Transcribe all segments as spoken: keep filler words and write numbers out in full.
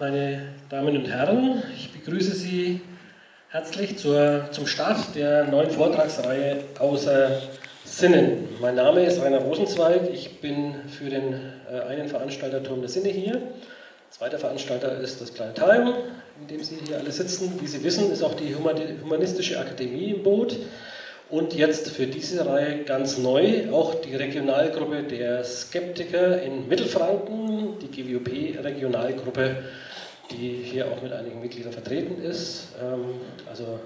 Meine Damen und Herren, ich begrüße Sie herzlich zur, zum Start der neuen Vortragsreihe Außer Sinnen. Mein Name ist Rainer Rosenzweig, ich bin für den äh, einen Veranstalter Turm der Sinne hier. Zweiter Veranstalter ist das kleine Time, in dem Sie hier alle sitzen. Wie Sie wissen, ist auch die Humanistische Akademie im Boot. Und jetzt für diese Reihe ganz neu auch die Regionalgruppe der Skeptiker in Mittelfranken, die G W P-Regionalgruppe, die hier auch mit einigen Mitgliedern vertreten ist. Also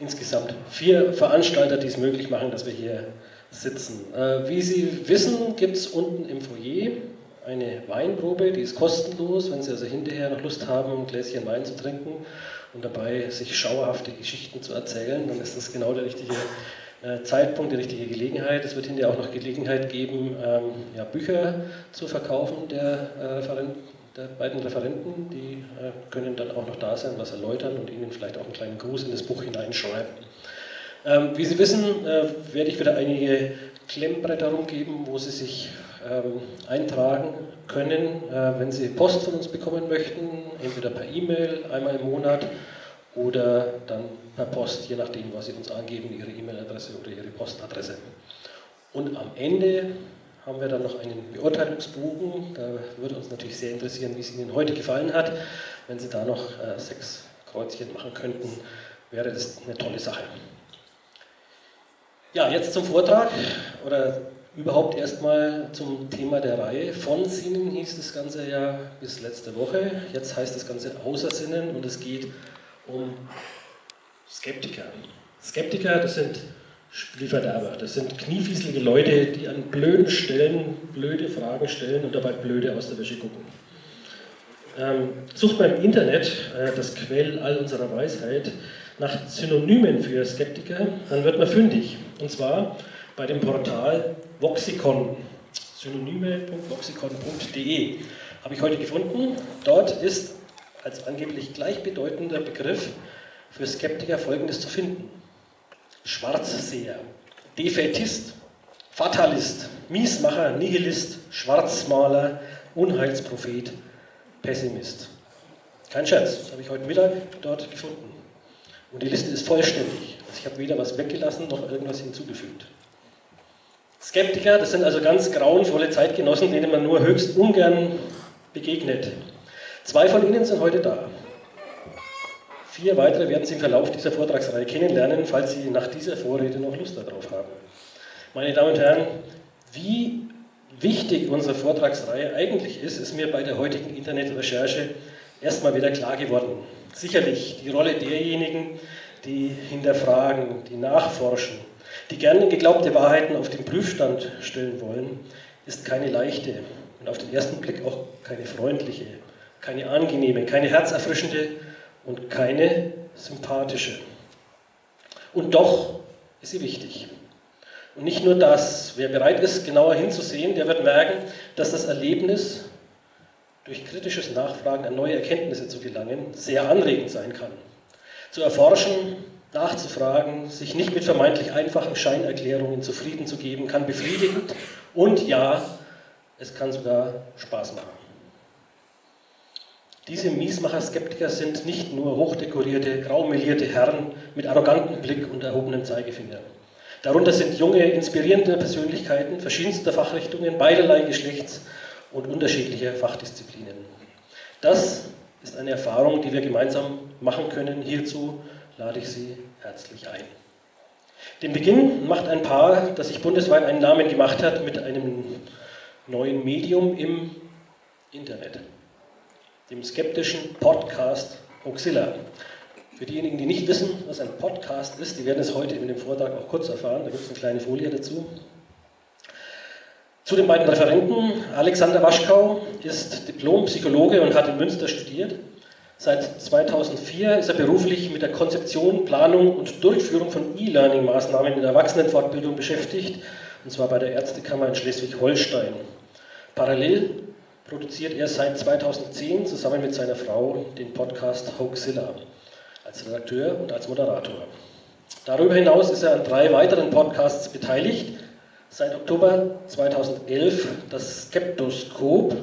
insgesamt vier Veranstalter, die es möglich machen, dass wir hier sitzen. Wie Sie wissen, gibt es unten im Foyer eine Weinprobe, die ist kostenlos, wenn Sie also hinterher noch Lust haben, ein Gläschen Wein zu trinken und dabei sich schauerhafte Geschichten zu erzählen, dann ist das genau der richtige äh, Zeitpunkt, die richtige Gelegenheit. Es wird hinterher auch noch Gelegenheit geben, ähm, ja, Bücher zu verkaufen der, äh, Referenten, der beiden Referenten. Die äh, können dann auch noch da sein, was erläutern und Ihnen vielleicht auch einen kleinen Gruß in das Buch hineinschreiben. Ähm, wie Sie wissen, äh, werde ich wieder einige Klemmbretter rumgeben, wo Sie sich ähm, eintragen können, äh, wenn Sie Post von uns bekommen möchten, entweder per E-Mail einmal im Monat oder dann per Post, je nachdem, was Sie uns angeben, Ihre E-Mail-Adresse oder Ihre Postadresse. Und am Ende haben wir dann noch einen Beurteilungsbogen, da würde uns natürlich sehr interessieren, wie es Ihnen heute gefallen hat. Wenn Sie da noch äh, sechs Kreuzchen machen könnten, wäre das eine tolle Sache. Ja, jetzt zum Vortrag oder überhaupt erstmal zum Thema der Reihe. Von Sinnen hieß das Ganze ja bis letzte Woche, jetzt heißt das Ganze Außer Sinnen und es geht um Skeptiker. Skeptiker, das sind Spielverderber, das sind kniefieselige Leute, die an blöden Stellen blöde Fragen stellen und dabei blöde aus der Wäsche gucken. Ähm, sucht man im Internet, äh, das Quell all unserer Weisheit, nach Synonymen für Skeptiker, dann wird man fündig. Und zwar bei dem Portal Voxicon, synonyme punkt voxicon punkt de, habe ich heute gefunden. Dort ist als angeblich gleichbedeutender Begriff für Skeptiker Folgendes zu finden: Schwarzseher, Defätist, Fatalist, Miesmacher, Nihilist, Schwarzmaler, Unheilsprophet, Pessimist. Kein Scherz, das habe ich heute Mittag dort gefunden. Und die Liste ist vollständig. Also ich habe weder was weggelassen, noch irgendwas hinzugefügt. Skeptiker, das sind also ganz grauenvolle Zeitgenossen, denen man nur höchst ungern begegnet. Zwei von ihnen sind heute da. Vier weitere werden Sie im Verlauf dieser Vortragsreihe kennenlernen, falls Sie nach dieser Vorrede noch Lust darauf haben. Meine Damen und Herren, wie wichtig unsere Vortragsreihe eigentlich ist, ist mir bei der heutigen Internetrecherche erstmal wieder klar geworden. Sicherlich die Rolle derjenigen, die hinterfragen, die nachforschen, die gerne geglaubte Wahrheiten auf den Prüfstand stellen wollen, ist keine leichte und auf den ersten Blick auch keine freundliche, keine angenehme, keine herzerfrischende und keine sympathische. Und doch ist sie wichtig. Und nicht nur das, wer bereit ist, genauer hinzusehen, der wird merken, dass das Erlebnis, durch kritisches Nachfragen an neue Erkenntnisse zu gelangen, sehr anregend sein kann. Zu erforschen, nachzufragen, sich nicht mit vermeintlich einfachen Scheinerklärungen zufrieden zu geben, kann befriedigend und ja, es kann sogar Spaß machen. Diese Miesmacher-Skeptiker sind nicht nur hochdekorierte, graumelierte Herren mit arrogantem Blick und erhobenem Zeigefinger. Darunter sind junge, inspirierende Persönlichkeiten verschiedenster Fachrichtungen, beiderlei Geschlechts und unterschiedliche Fachdisziplinen. Das ist eine Erfahrung, die wir gemeinsam machen können. Hierzu lade ich Sie herzlich ein. Den Beginn macht ein Paar, das sich bundesweit einen Namen gemacht hat mit einem neuen Medium im Internet, dem skeptischen Podcast Hoaxilla. Für diejenigen, die nicht wissen, was ein Podcast ist, die werden es heute in dem Vortrag auch kurz erfahren, da gibt es eine kleine Folie dazu. Zu den beiden Referenten. Alexander Waschkau ist Diplompsychologe und hat in Münster studiert. Seit zweitausendvier ist er beruflich mit der Konzeption, Planung und Durchführung von E-Learning-Maßnahmen in der Erwachsenenfortbildung beschäftigt, und zwar bei der Ärztekammer in Schleswig-Holstein. Parallel produziert er seit zweitausendzehn zusammen mit seiner Frau den Podcast Hoaxilla als Redakteur und als Moderator. Darüber hinaus ist er an drei weiteren Podcasts beteiligt. Seit Oktober zweitausendelf das Skeptoskop,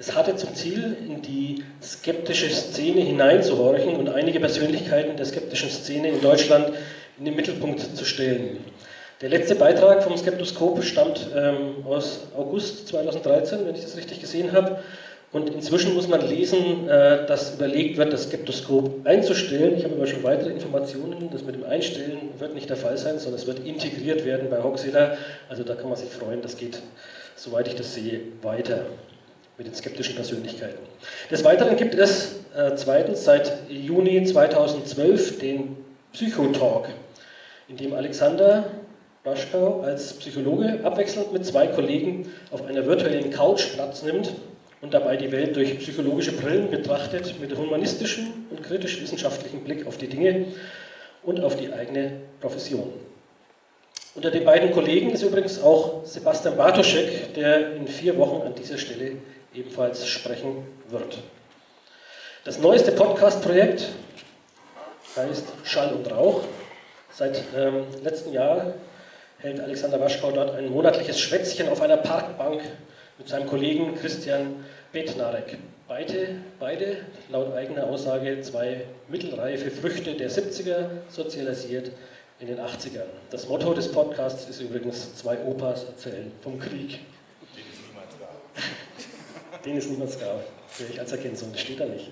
Es hatte zum Ziel, in die skeptische Szene hineinzuhorchen und einige Persönlichkeiten der skeptischen Szene in Deutschland in den Mittelpunkt zu stellen. Der letzte Beitrag vom Skeptoskop stammt ähm, aus August zweitausenddreizehn, wenn ich das richtig gesehen habe. Und inzwischen muss man lesen, äh, dass überlegt wird, das Skeptoskop einzustellen. Ich habe aber schon weitere Informationen. Das mit dem Einstellen wird nicht der Fall sein, sondern es wird integriert werden bei Hoaxilla. Also da kann man sich freuen, das geht, soweit ich das sehe, weiter mit den skeptischen Persönlichkeiten. Des Weiteren gibt es äh, zweitens seit Juni zweitausendzwölf den Psychotalk, in dem Alexander Waschkau als Psychologe abwechselnd mit zwei Kollegen auf einer virtuellen Couch Platz nimmt und dabei die Welt durch psychologische Brillen betrachtet, mit humanistischem und kritisch-wissenschaftlichem Blick auf die Dinge und auf die eigene Profession. Unter den beiden Kollegen ist übrigens auch Sebastian Bartoschek, der in vier Wochen an dieser Stelle ebenfalls sprechen wird. Das neueste Podcast-Projekt heißt Schall und Rauch. Seit ähm, letzten Jahr hält Alexander Waschkau dort ein monatliches Schwätzchen auf einer Parkbank mit seinem Kollegen Christian Bednarek. Beide, beide, laut eigener Aussage, zwei mittelreife Früchte der siebziger, sozialisiert in den achtzigern. Das Motto des Podcasts ist übrigens, zwei Opas erzählen vom Krieg. Den es niemals gab. Den es niemals gab. Sehe ich als Ergänzung, das steht da nicht.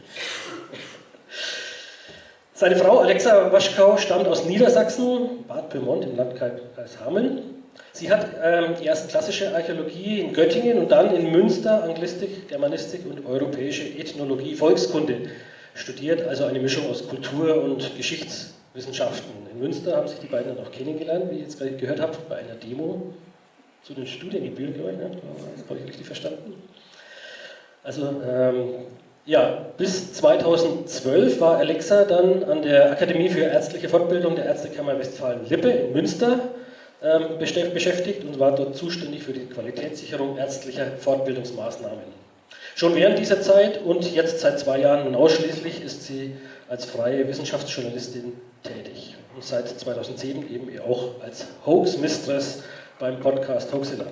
Seine Frau Alexa Waschkau stammt aus Niedersachsen, Bad Pyrmont im Landkreis Hameln. Sie hat ähm, erst klassische Archäologie in Göttingen und dann in Münster Anglistik, Germanistik und europäische Ethnologie, Volkskunde studiert, also eine Mischung aus Kultur- und Geschichtswissenschaften. In Münster haben sich die beiden dann auch kennengelernt, wie ich jetzt gerade gehört habe, bei einer Demo zu den Studiengebühren, glaube ich, ne? Das habe ich richtig verstanden. Also, ähm, Ja, bis zweitausendzwölf war Alexa dann an der Akademie für ärztliche Fortbildung der Ärztekammer Westfalen-Lippe in Münster ähm, beschäftigt und war dort zuständig für die Qualitätssicherung ärztlicher Fortbildungsmaßnahmen. Schon während dieser Zeit und jetzt seit zwei Jahren ausschließlich ist sie als freie Wissenschaftsjournalistin tätig und seit zweitausendsieben eben auch als Hoax-Mistress beim Podcast Hoaxilla.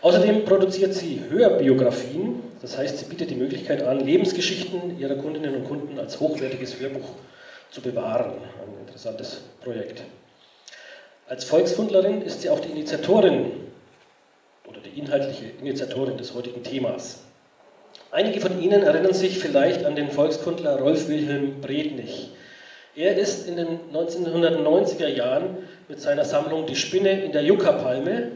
Außerdem produziert sie Hörbiografien, das heißt, sie bietet die Möglichkeit an, Lebensgeschichten ihrer Kundinnen und Kunden als hochwertiges Hörbuch zu bewahren. Ein interessantes Projekt. Als Volkskundlerin ist sie auch die Initiatorin oder die inhaltliche Initiatorin des heutigen Themas. Einige von Ihnen erinnern sich vielleicht an den Volkskundler Rolf Wilhelm Brednich. Er ist in den neunzehnhundertneunziger Jahren mit seiner Sammlung Die Spinne in der Yucca-Palme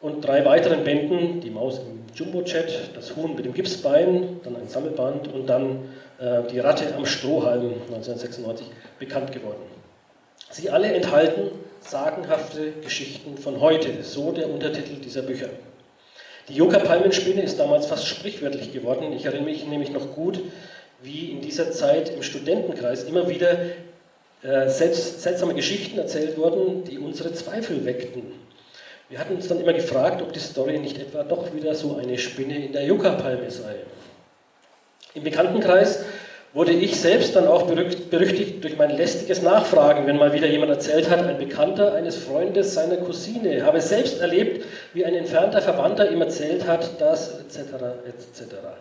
und drei weiteren Bänden, Die Maus im Jumbo-Jet, Das Huhn mit dem Gipsbein, dann ein Sammelband und dann äh, Die Ratte am Strohhalm neunzehnhundertsechsundneunzig bekannt geworden. Sie alle enthalten sagenhafte Geschichten von heute, so der Untertitel dieser Bücher. Die Yucca-Palmenspinne ist damals fast sprichwörtlich geworden. Ich erinnere mich nämlich noch gut, wie in dieser Zeit im Studentenkreis immer wieder äh, selbst, seltsame Geschichten erzählt wurden, die unsere Zweifel weckten. Wir hatten uns dann immer gefragt, ob die Story nicht etwa doch wieder so eine Spinne in der Yucca-Palme sei. Im Bekanntenkreis wurde ich selbst dann auch berüchtigt durch mein lästiges Nachfragen, wenn mal wieder jemand erzählt hat, ein Bekannter eines Freundes seiner Cousine habe selbst erlebt, wie ein entfernter Verwandter ihm erzählt hat, dass et cetera et cetera.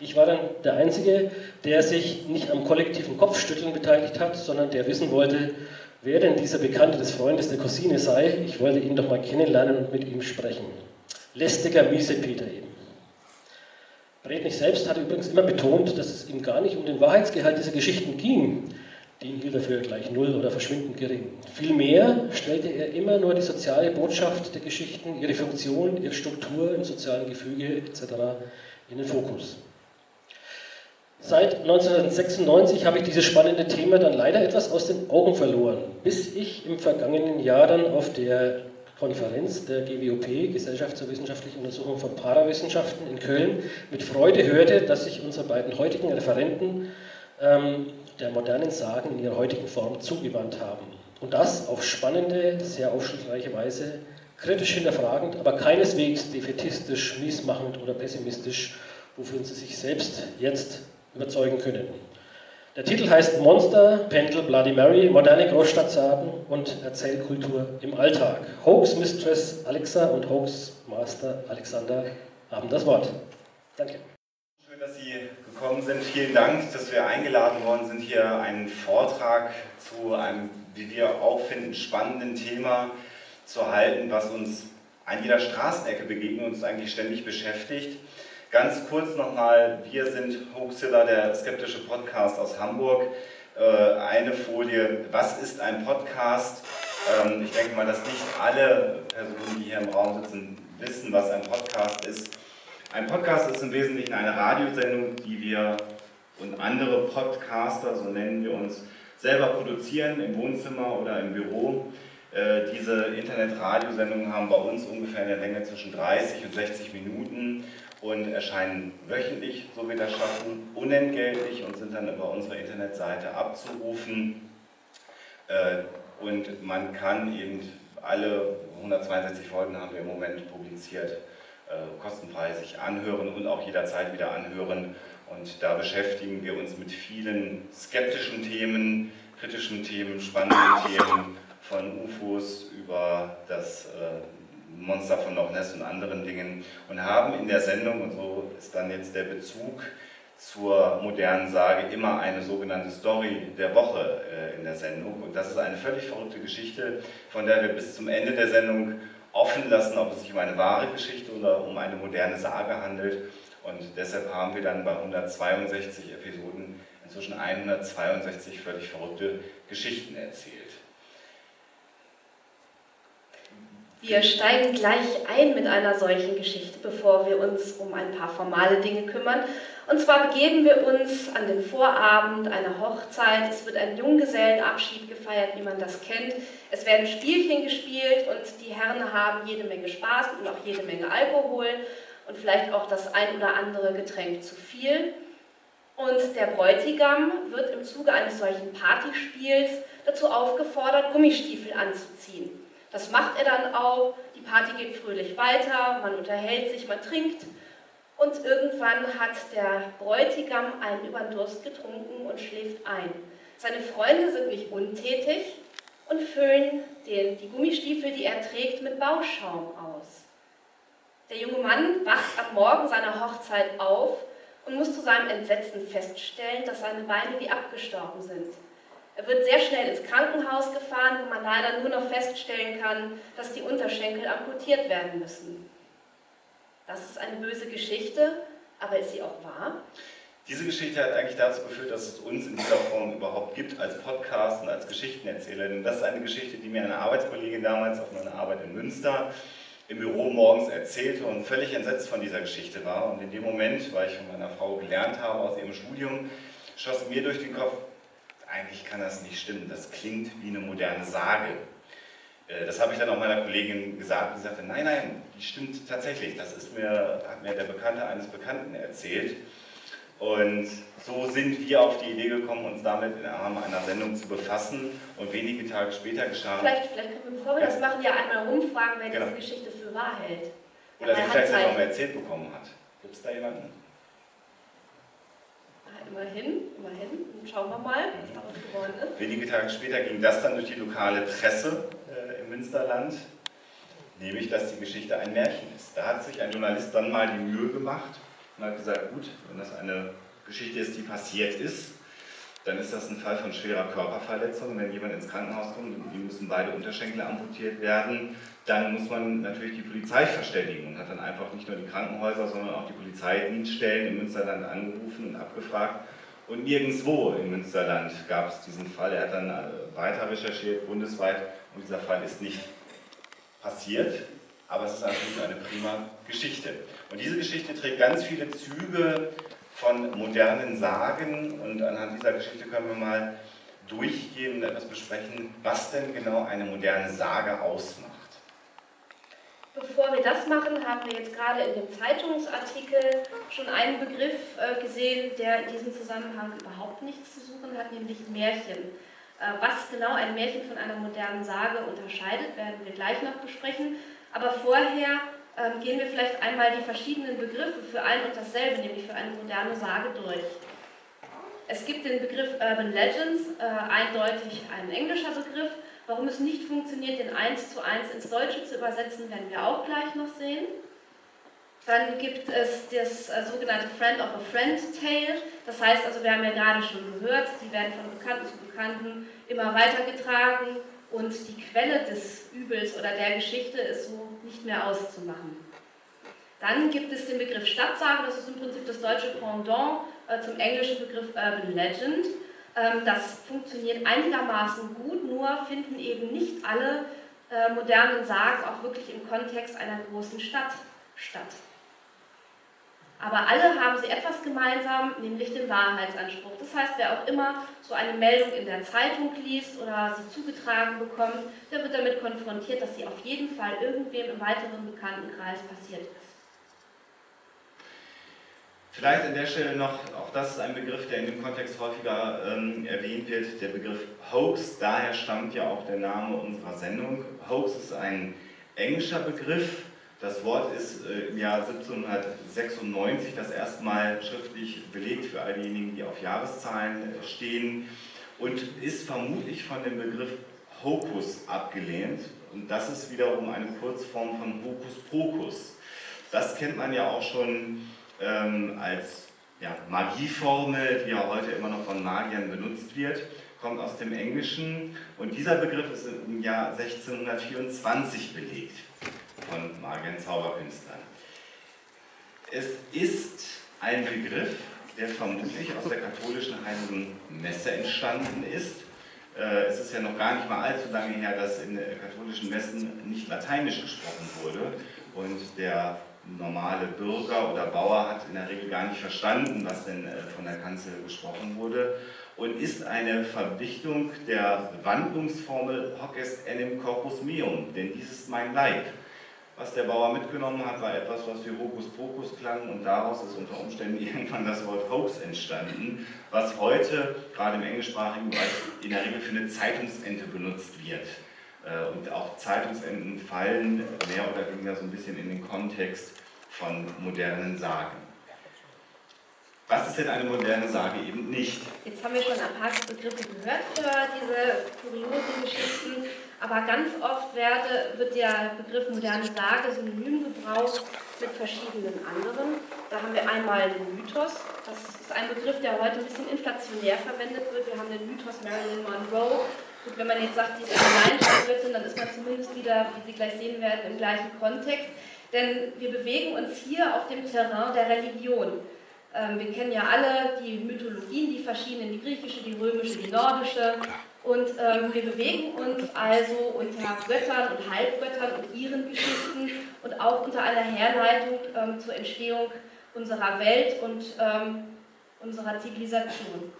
Ich war dann der Einzige, der sich nicht am kollektiven Kopfschütteln beteiligt hat, sondern der wissen wollte, wer denn dieser Bekannte des Freundes der Cousine sei. Ich wollte ihn doch mal kennenlernen und mit ihm sprechen. Lästiger Miesepeter eben. Brednich selbst hatte übrigens immer betont, dass es ihm gar nicht um den Wahrheitsgehalt dieser Geschichten ging. Den hielt er für gleich null oder verschwindend gering. Vielmehr stellte er immer nur die soziale Botschaft der Geschichten, ihre Funktion, ihre Struktur im sozialen Gefüge et cetera in den Fokus. Seit neunzehnhundertsechsundneunzig habe ich dieses spannende Thema dann leider etwas aus den Augen verloren, bis ich im vergangenen Jahr dann auf der Konferenz der G W O P, Gesellschaft zur wissenschaftlichen Untersuchung von Parawissenschaften in Köln, mit Freude hörte, dass sich unsere beiden heutigen Referenten ähm, der modernen Sagen in ihrer heutigen Form zugewandt haben. Und das auf spannende, sehr aufschlussreiche Weise, kritisch hinterfragend, aber keineswegs defätistisch, miesmachend oder pessimistisch, wofür sie sich selbst jetzt überzeugen können. Der Titel heißt Monster, Pendel, Bloody Mary, moderne Großstadtsagen und Erzählkultur im Alltag. Hoax Mistress Alexa und Hoax Master Alexander haben das Wort. Danke. Schön, dass Sie gekommen sind. Vielen Dank, dass wir eingeladen worden sind, hier einen Vortrag zu einem, wie wir auch finden, spannenden Thema zu halten, was uns an jeder Straßenecke begegnet und uns eigentlich ständig beschäftigt. Ganz kurz nochmal, wir sind Hoaxilla, der skeptische Podcast aus Hamburg. Eine Folie, was ist ein Podcast? Ich denke mal, dass nicht alle Personen, die hier im Raum sitzen, wissen, was ein Podcast ist. Ein Podcast ist im Wesentlichen eine Radiosendung, die wir und andere Podcaster, so nennen wir uns, selber produzieren im Wohnzimmer oder im Büro. Diese Internet-Radiosendungen haben bei uns ungefähr eine Länge zwischen dreißig und sechzig Minuten und erscheinen wöchentlich, so wir das schaffen, unentgeltlich und sind dann über unsere Internetseite abzurufen. Und man kann eben alle hundertzweiundsechzig Folgen, haben wir im Moment publiziert, kostenfrei sich anhören und auch jederzeit wieder anhören. Und da beschäftigen wir uns mit vielen skeptischen Themen, kritischen Themen, spannenden Themen, von U F Os über das äh, Monster von Loch Ness und anderen Dingen und haben in der Sendung, und so ist dann jetzt der Bezug zur modernen Sage, immer eine sogenannte Story der Woche äh, in der Sendung. Und das ist eine völlig verrückte Geschichte, von der wir bis zum Ende der Sendung offen lassen, ob es sich um eine wahre Geschichte oder um eine moderne Sage handelt. Und deshalb haben wir dann bei hundertzweiundsechzig Episoden inzwischen hundertzweiundsechzig völlig verrückte Geschichten erzählt. Wir steigen gleich ein mit einer solchen Geschichte, bevor wir uns um ein paar formale Dinge kümmern. Und zwar begeben wir uns an den Vorabend einer Hochzeit. Es wird ein Junggesellenabschied gefeiert, wie man das kennt. Es werden Spielchen gespielt und die Herren haben jede Menge Spaß und auch jede Menge Alkohol und vielleicht auch das ein oder andere Getränk zu viel. Und der Bräutigam wird im Zuge eines solchen Partyspiels dazu aufgefordert, Gummistiefel anzuziehen. Das macht er dann auch, die Party geht fröhlich weiter, man unterhält sich, man trinkt und irgendwann hat der Bräutigam einen über den Durst getrunken und schläft ein. Seine Freunde sind nicht untätig und füllen den, die Gummistiefel, die er trägt, mit Bauschaum aus. Der junge Mann wacht am Morgen seiner Hochzeit auf und muss zu seinem Entsetzen feststellen, dass seine Beine wie abgestorben sind. Er wird sehr schnell ins Krankenhaus gefahren, wo man leider nur noch feststellen kann, dass die Unterschenkel amputiert werden müssen. Das ist eine böse Geschichte, aber ist sie auch wahr? Diese Geschichte hat eigentlich dazu geführt, dass es uns in dieser Form überhaupt gibt, als Podcast und als Geschichtenerzähler. Denn das ist eine Geschichte, die mir eine Arbeitskollegin damals auf meiner Arbeit in Münster im Büro morgens erzählte und völlig entsetzt von dieser Geschichte war. Und in dem Moment, weil ich von meiner Frau gelernt habe aus ihrem Studium, schoss mir durch den Kopf, eigentlich kann das nicht stimmen, das klingt wie eine moderne Sage. Das habe ich dann auch meiner Kollegin gesagt und sie sagte, nein, nein, die stimmt tatsächlich, das ist mir, hat mir der Bekannte eines Bekannten erzählt. Und so sind wir auf die Idee gekommen, uns damit im Rahmen einer Sendung zu befassen und wenige Tage später geschah... Vielleicht, vielleicht können wir, bevor wir ja. das machen, ja einmal rumfragen, wer genau. diese Geschichte für wahr hält. Oder sie vielleicht noch mal erzählt bekommen hat. Gibt es da jemanden? Immerhin, immerhin. Und schauen wir mal, was daraus geworden ist. Wenige Tage später ging das dann durch die lokale Presse äh, im Münsterland, nämlich, dass die Geschichte ein Märchen ist. Da hat sich ein Journalist dann mal die Mühe gemacht und hat gesagt, gut, wenn das eine Geschichte ist, die passiert ist, dann ist das ein Fall von schwerer Körperverletzung. Wenn jemand ins Krankenhaus kommt und ihm müssen beide Unterschenkel amputiert werden, dann muss man natürlich die Polizei verständigen und hat dann einfach nicht nur die Krankenhäuser, sondern auch die Polizeidienststellen im Münsterland angerufen und abgefragt. Und nirgendwo im Münsterland gab es diesen Fall. Er hat dann weiter recherchiert, bundesweit, und dieser Fall ist nicht passiert, aber es ist natürlich eine prima Geschichte. Und diese Geschichte trägt ganz viele Züge von modernen Sagen und anhand dieser Geschichte können wir mal durchgehen und etwas besprechen, was denn genau eine moderne Sage ausmacht. Bevor wir das machen, haben wir jetzt gerade in dem Zeitungsartikel schon einen Begriff gesehen, der in diesem Zusammenhang überhaupt nichts zu suchen hat, nämlich Märchen. Was genau ein Märchen von einer modernen Sage unterscheidet, werden wir gleich noch besprechen. Aber vorher gehen wir vielleicht einmal die verschiedenen Begriffe für ein und dasselbe, nämlich für eine moderne Sage, durch. Es gibt den Begriff Urban Legends, eindeutig ein englischer Begriff. Warum es nicht funktioniert, den eins zu eins ins Deutsche zu übersetzen, werden wir auch gleich noch sehen. Dann gibt es das äh, sogenannte Friend of a Friend Tale. Das heißt also, wir haben ja gerade schon gehört, die werden von Bekannten zu Bekannten immer weitergetragen und die Quelle des Übels oder der Geschichte ist so nicht mehr auszumachen. Dann gibt es den Begriff Stadtsage, das ist im Prinzip das deutsche Pendant äh, zum englischen Begriff Urban Legend. Ähm, das funktioniert einigermaßen gut, nur finden eben nicht alle äh, modernen Sagen auch wirklich im Kontext einer großen Stadt statt. Aber alle haben sie etwas gemeinsam, nämlich den Wahrheitsanspruch. Das heißt, wer auch immer so eine Meldung in der Zeitung liest oder sie zugetragen bekommt, der wird damit konfrontiert, dass sie auf jeden Fall irgendwem im weiteren Bekanntenkreis passiert ist. Vielleicht an der Stelle noch, auch das ist ein Begriff, der in dem Kontext häufiger ähm, erwähnt wird, der Begriff Hoax, daher stammt ja auch der Name unserer Sendung. Hoax ist ein englischer Begriff. Das Wort ist äh, im Jahr siebzehnhundertsechsundneunzig das erste Mal schriftlich belegt für all diejenigen, die auf Jahreszahlen äh, stehen und ist vermutlich von dem Begriff Hokus abgelehnt. Und das ist wiederum eine Kurzform von Hokuspokus. Das kennt man ja auch schon ähm, als ja, Magieformel, die ja heute immer noch von Magiern benutzt wird. Kommt aus dem Englischen und dieser Begriff ist im Jahr sechzehnhundertvierundzwanzig belegt. Von Magiern, Zauberkünstlern. Es ist ein Begriff, der vermutlich aus der katholischen Heiligen Messe entstanden ist. Es ist ja noch gar nicht mal allzu lange her, dass in katholischen Messen nicht lateinisch gesprochen wurde und der normale Bürger oder Bauer hat in der Regel gar nicht verstanden, was denn von der Kanzel gesprochen wurde und ist eine Verdichtung der Wandlungsformel Hoc est enim corpus meum, denn dies ist mein Leib. Was der Bauer mitgenommen hat, war etwas, was wie Hokuspokus klang und daraus ist unter Umständen irgendwann das Wort Hoax entstanden, was heute, gerade im englischsprachigen Bereich, in der Regel für eine Zeitungsente benutzt wird. Und auch Zeitungsenten fallen mehr oder weniger so ein bisschen in den Kontext von modernen Sagen. Was ist denn eine moderne Sage eben nicht? Jetzt haben wir schon ein paar Begriffe gehört für diese kuriosen Geschichten. Aber ganz oft werde, wird der Begriff moderne Sage synonym gebraucht mit verschiedenen anderen. Da haben wir einmal den Mythos. Das ist ein Begriff, der heute ein bisschen inflationär verwendet wird. Wir haben den Mythos Marilyn Monroe. Und wenn man jetzt sagt, sie ist eine Alleinschauspielerin, dann ist man zumindest wieder, wie Sie gleich sehen werden, im gleichen Kontext. Denn wir bewegen uns hier auf dem Terrain der Religion. Wir kennen ja alle die Mythologien, die verschiedenen, die griechische, die römische, die nordische. Und ähm, wir bewegen uns also unter Göttern und Halbgöttern und ihren Geschichten und auch unter einer Herleitung ähm, zur Entstehung unserer Welt und ähm, unserer Zivilisation.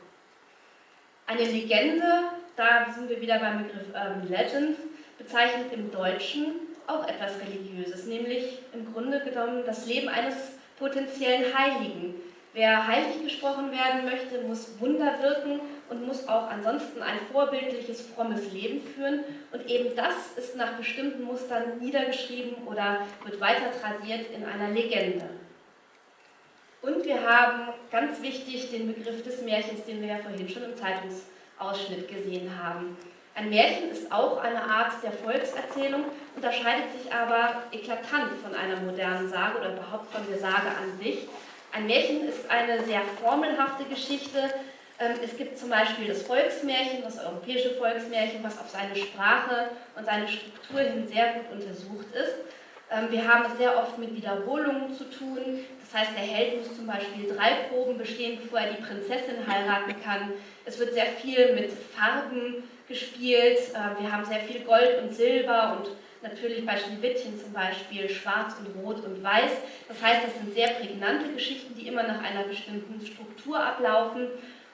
Eine Legende, da sind wir wieder beim Begriff ähm, Legends, bezeichnet im Deutschen auch etwas Religiöses, nämlich im Grunde genommen das Leben eines potenziellen Heiligen. Wer heilig gesprochen werden möchte, muss Wunder wirken und muss auch ansonsten ein vorbildliches, frommes Leben führen. Und eben das ist nach bestimmten Mustern niedergeschrieben oder wird weiter tradiert in einer Legende. Und wir haben ganz wichtig den Begriff des Märchens, den wir ja vorhin schon im Zeitungsausschnitt gesehen haben. Ein Märchen ist auch eine Art der Volkserzählung, unterscheidet sich aber eklatant von einer modernen Sage oder überhaupt von der Sage an sich. Ein Märchen ist eine sehr formelhafte Geschichte. Es gibt zum Beispiel das Volksmärchen, das europäische Volksmärchen, was auf seine Sprache und seine Struktur hin sehr gut untersucht ist. Wir haben es sehr oft mit Wiederholungen zu tun. Das heißt, der Held muss zum Beispiel drei Proben bestehen, bevor er die Prinzessin heiraten kann. Es wird sehr viel mit Farben gespielt. Wir haben sehr viel Gold und Silber und natürlich bei Schneewittchen zum Beispiel schwarz und rot und weiß. Das heißt, das sind sehr prägnante Geschichten, die immer nach einer bestimmten Struktur ablaufen.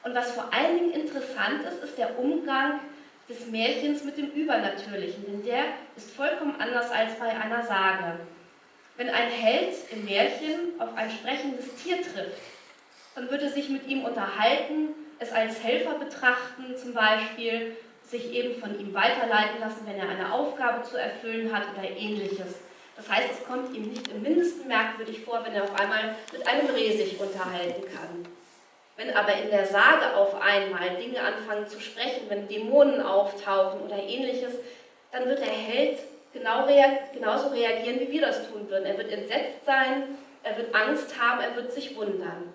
Und was vor allen Dingen interessant ist, ist der Umgang des Märchens mit dem Übernatürlichen, denn der ist vollkommen anders als bei einer Sage. Wenn ein Held im Märchen auf ein sprechendes Tier trifft, dann wird er sich mit ihm unterhalten, es als Helfer betrachten zum Beispiel, sich eben von ihm weiterleiten lassen, wenn er eine Aufgabe zu erfüllen hat oder ähnliches. Das heißt, es kommt ihm nicht im mindesten merkwürdig vor, wenn er auf einmal mit einem Reh sich unterhalten kann. Wenn aber in der Sage auf einmal Dinge anfangen zu sprechen, wenn Dämonen auftauchen oder ähnliches, dann wird der Held genau rea- genauso reagieren, wie wir das tun würden. Er wird entsetzt sein, er wird Angst haben, er wird sich wundern.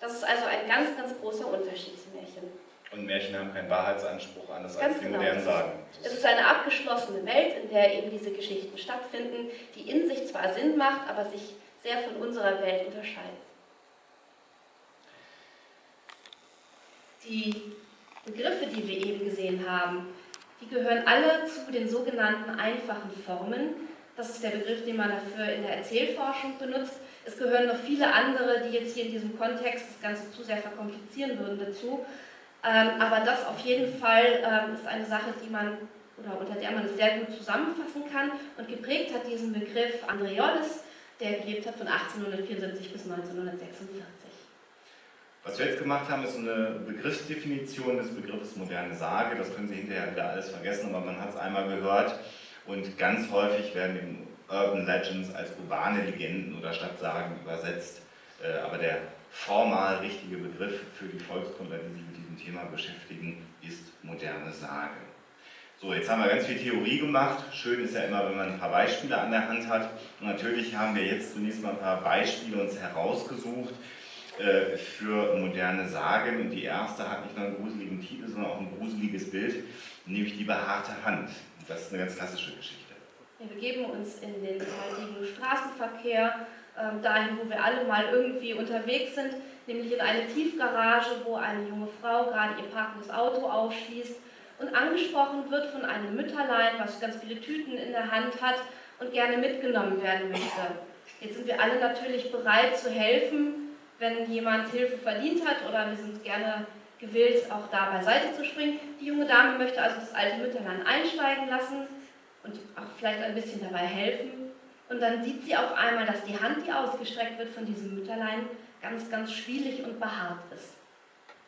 Das ist also ein ganz, ganz großer Unterschied zu Märchen. Und Märchen haben keinen Wahrheitsanspruch, anders ganz als die genau, modernen Sagen. Es ist eine abgeschlossene Welt, in der eben diese Geschichten stattfinden, die in sich zwar Sinn macht, aber sich sehr von unserer Welt unterscheidet. Die Begriffe, die wir eben gesehen haben, die gehören alle zu den sogenannten einfachen Formen. Das ist der Begriff, den man dafür in der Erzählforschung benutzt. Es gehören noch viele andere, die jetzt hier in diesem Kontext das Ganze zu sehr verkomplizieren würden, dazu. Aber das auf jeden Fall ist eine Sache, die man, oder unter der man es sehr gut zusammenfassen kann. Und geprägt hat diesen Begriff André Jolles, der gelebt hat von achtzehnhundertvierundsiebzig bis neunzehnhundertsechsundvierzig. Was wir jetzt gemacht haben, ist eine Begriffsdefinition des Begriffes moderne Sage. Das können Sie hinterher wieder alles vergessen, aber man hat es einmal gehört. Und ganz häufig werden eben Urban Legends als urbane Legenden oder Stadtsagen übersetzt. Aber der formal richtige Begriff für die Volkskundler, die sich mit diesem Thema beschäftigen, ist moderne Sage. So, jetzt haben wir ganz viel Theorie gemacht. Schön ist ja immer, wenn man ein paar Beispiele an der Hand hat. Und natürlich haben wir jetzt zunächst mal ein paar Beispiele uns herausgesucht für moderne Sagen, und die erste hat nicht nur einen gruseligen Titel, sondern auch ein gruseliges Bild, nämlich die behaarte Hand. Das ist eine ganz klassische Geschichte. Wir begeben uns in den heutigen Straßenverkehr, äh, dahin, wo wir alle mal irgendwie unterwegs sind, nämlich in eine Tiefgarage, wo eine junge Frau gerade ihr parkendes Auto aufschließt und angesprochen wird von einem Mütterlein, was ganz viele Tüten in der Hand hat und gerne mitgenommen werden möchte. Jetzt sind wir alle natürlich bereit zu helfen, wenn jemand Hilfe verdient hat, oder wir sind gerne gewillt, auch da beiseite zu springen. Die junge Dame möchte also das alte Mütterlein einsteigen lassen und auch vielleicht ein bisschen dabei helfen. Und dann sieht sie auf einmal, dass die Hand, die ausgestreckt wird von diesem Mütterlein, ganz, ganz schwielig und behaart ist.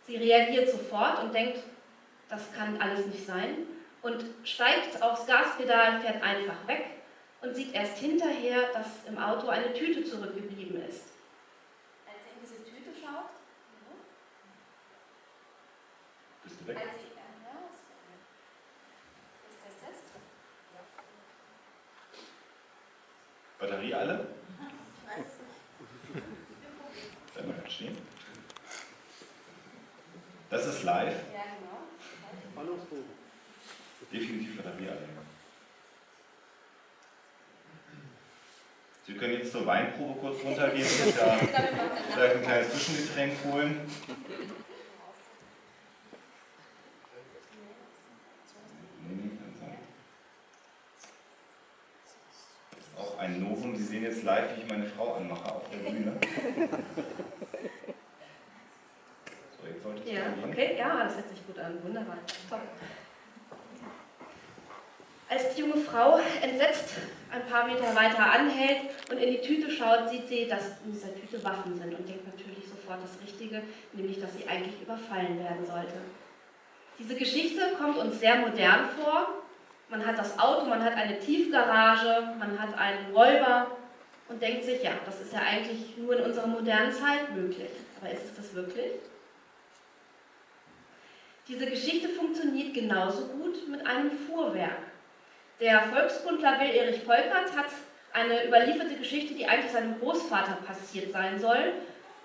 Sie reagiert sofort und denkt, das kann alles nicht sein, und steigt aufs Gaspedal, fährt einfach weg und sieht erst hinterher, dass im Auto eine Tüte zurückgeblieben ist. Bist du weg? Batterie alle? Ich weiß nicht. Bleib mal ganz stehen. Das ist live. Ja, genau. Definitiv Batterie alle. Sie können jetzt zur Weinprobe kurz runtergehen und da vielleicht ein kleines Zwischengetränk holen. Ein Novum, Sie sehen jetzt live, wie ich meine Frau anmache auf der Bühne. So, jetzt sollte ich ja, okay, ja, das hört sich gut an. Wunderbar. Top. Als die junge Frau entsetzt ein paar Meter weiter anhält und in die Tüte schaut, sieht sie, dass in dieser Tüte Waffen sind und denkt natürlich sofort das Richtige, nämlich dass sie eigentlich überfallen werden sollte. Diese Geschichte kommt uns sehr modern vor. Man hat das Auto, man hat eine Tiefgarage, man hat einen Räuber und denkt sich, ja, das ist ja eigentlich nur in unserer modernen Zeit möglich. Aber ist es das wirklich? Diese Geschichte funktioniert genauso gut mit einem Fuhrwerk. Der Volkskundler Will Erich Polkert hat eine überlieferte Geschichte, die eigentlich seinem Großvater passiert sein soll,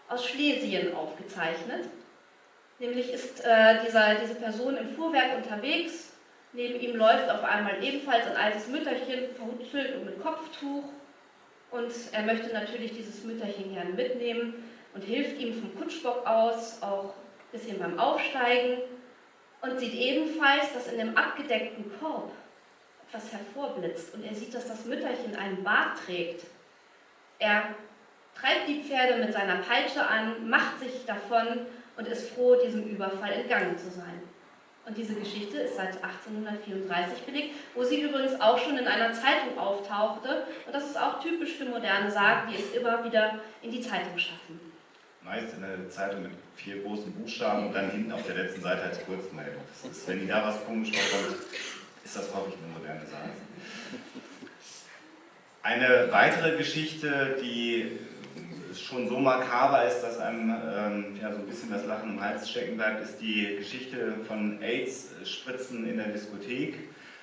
aus Schlesien aufgezeichnet. Nämlich ist äh, dieser, diese Person im Fuhrwerk unterwegs. Neben ihm läuft auf einmal ebenfalls ein altes Mütterchen, verhuzelt und mit Kopftuch. Und er möchte natürlich dieses Mütterchen gerne mitnehmen und hilft ihm vom Kutschbock aus, auch ein bisschen beim Aufsteigen. Und sieht ebenfalls, dass in dem abgedeckten Korb etwas hervorblitzt. Und er sieht, dass das Mütterchen einen Bart trägt. Er treibt die Pferde mit seiner Peitsche an, macht sich davon und ist froh, diesem Überfall entgangen zu sein. Und diese Geschichte ist seit achtzehnhundertvierunddreißig belegt, wo sie übrigens auch schon in einer Zeitung auftauchte. Und das ist auch typisch für moderne Sagen, die es immer wieder in die Zeitung schaffen. Meist in der Zeitung mit vier großen Buchstaben und dann hinten auf der letzten Seite als Kurzmeldung. Das ist, wenn die da was komisch vorkommt, ist das häufig eine moderne Sage. Eine weitere Geschichte, die schon so makaber ist, dass einem ähm, ja, so ein bisschen das Lachen im Hals stecken bleibt, ist die Geschichte von AIDS-Spritzen in der Diskothek.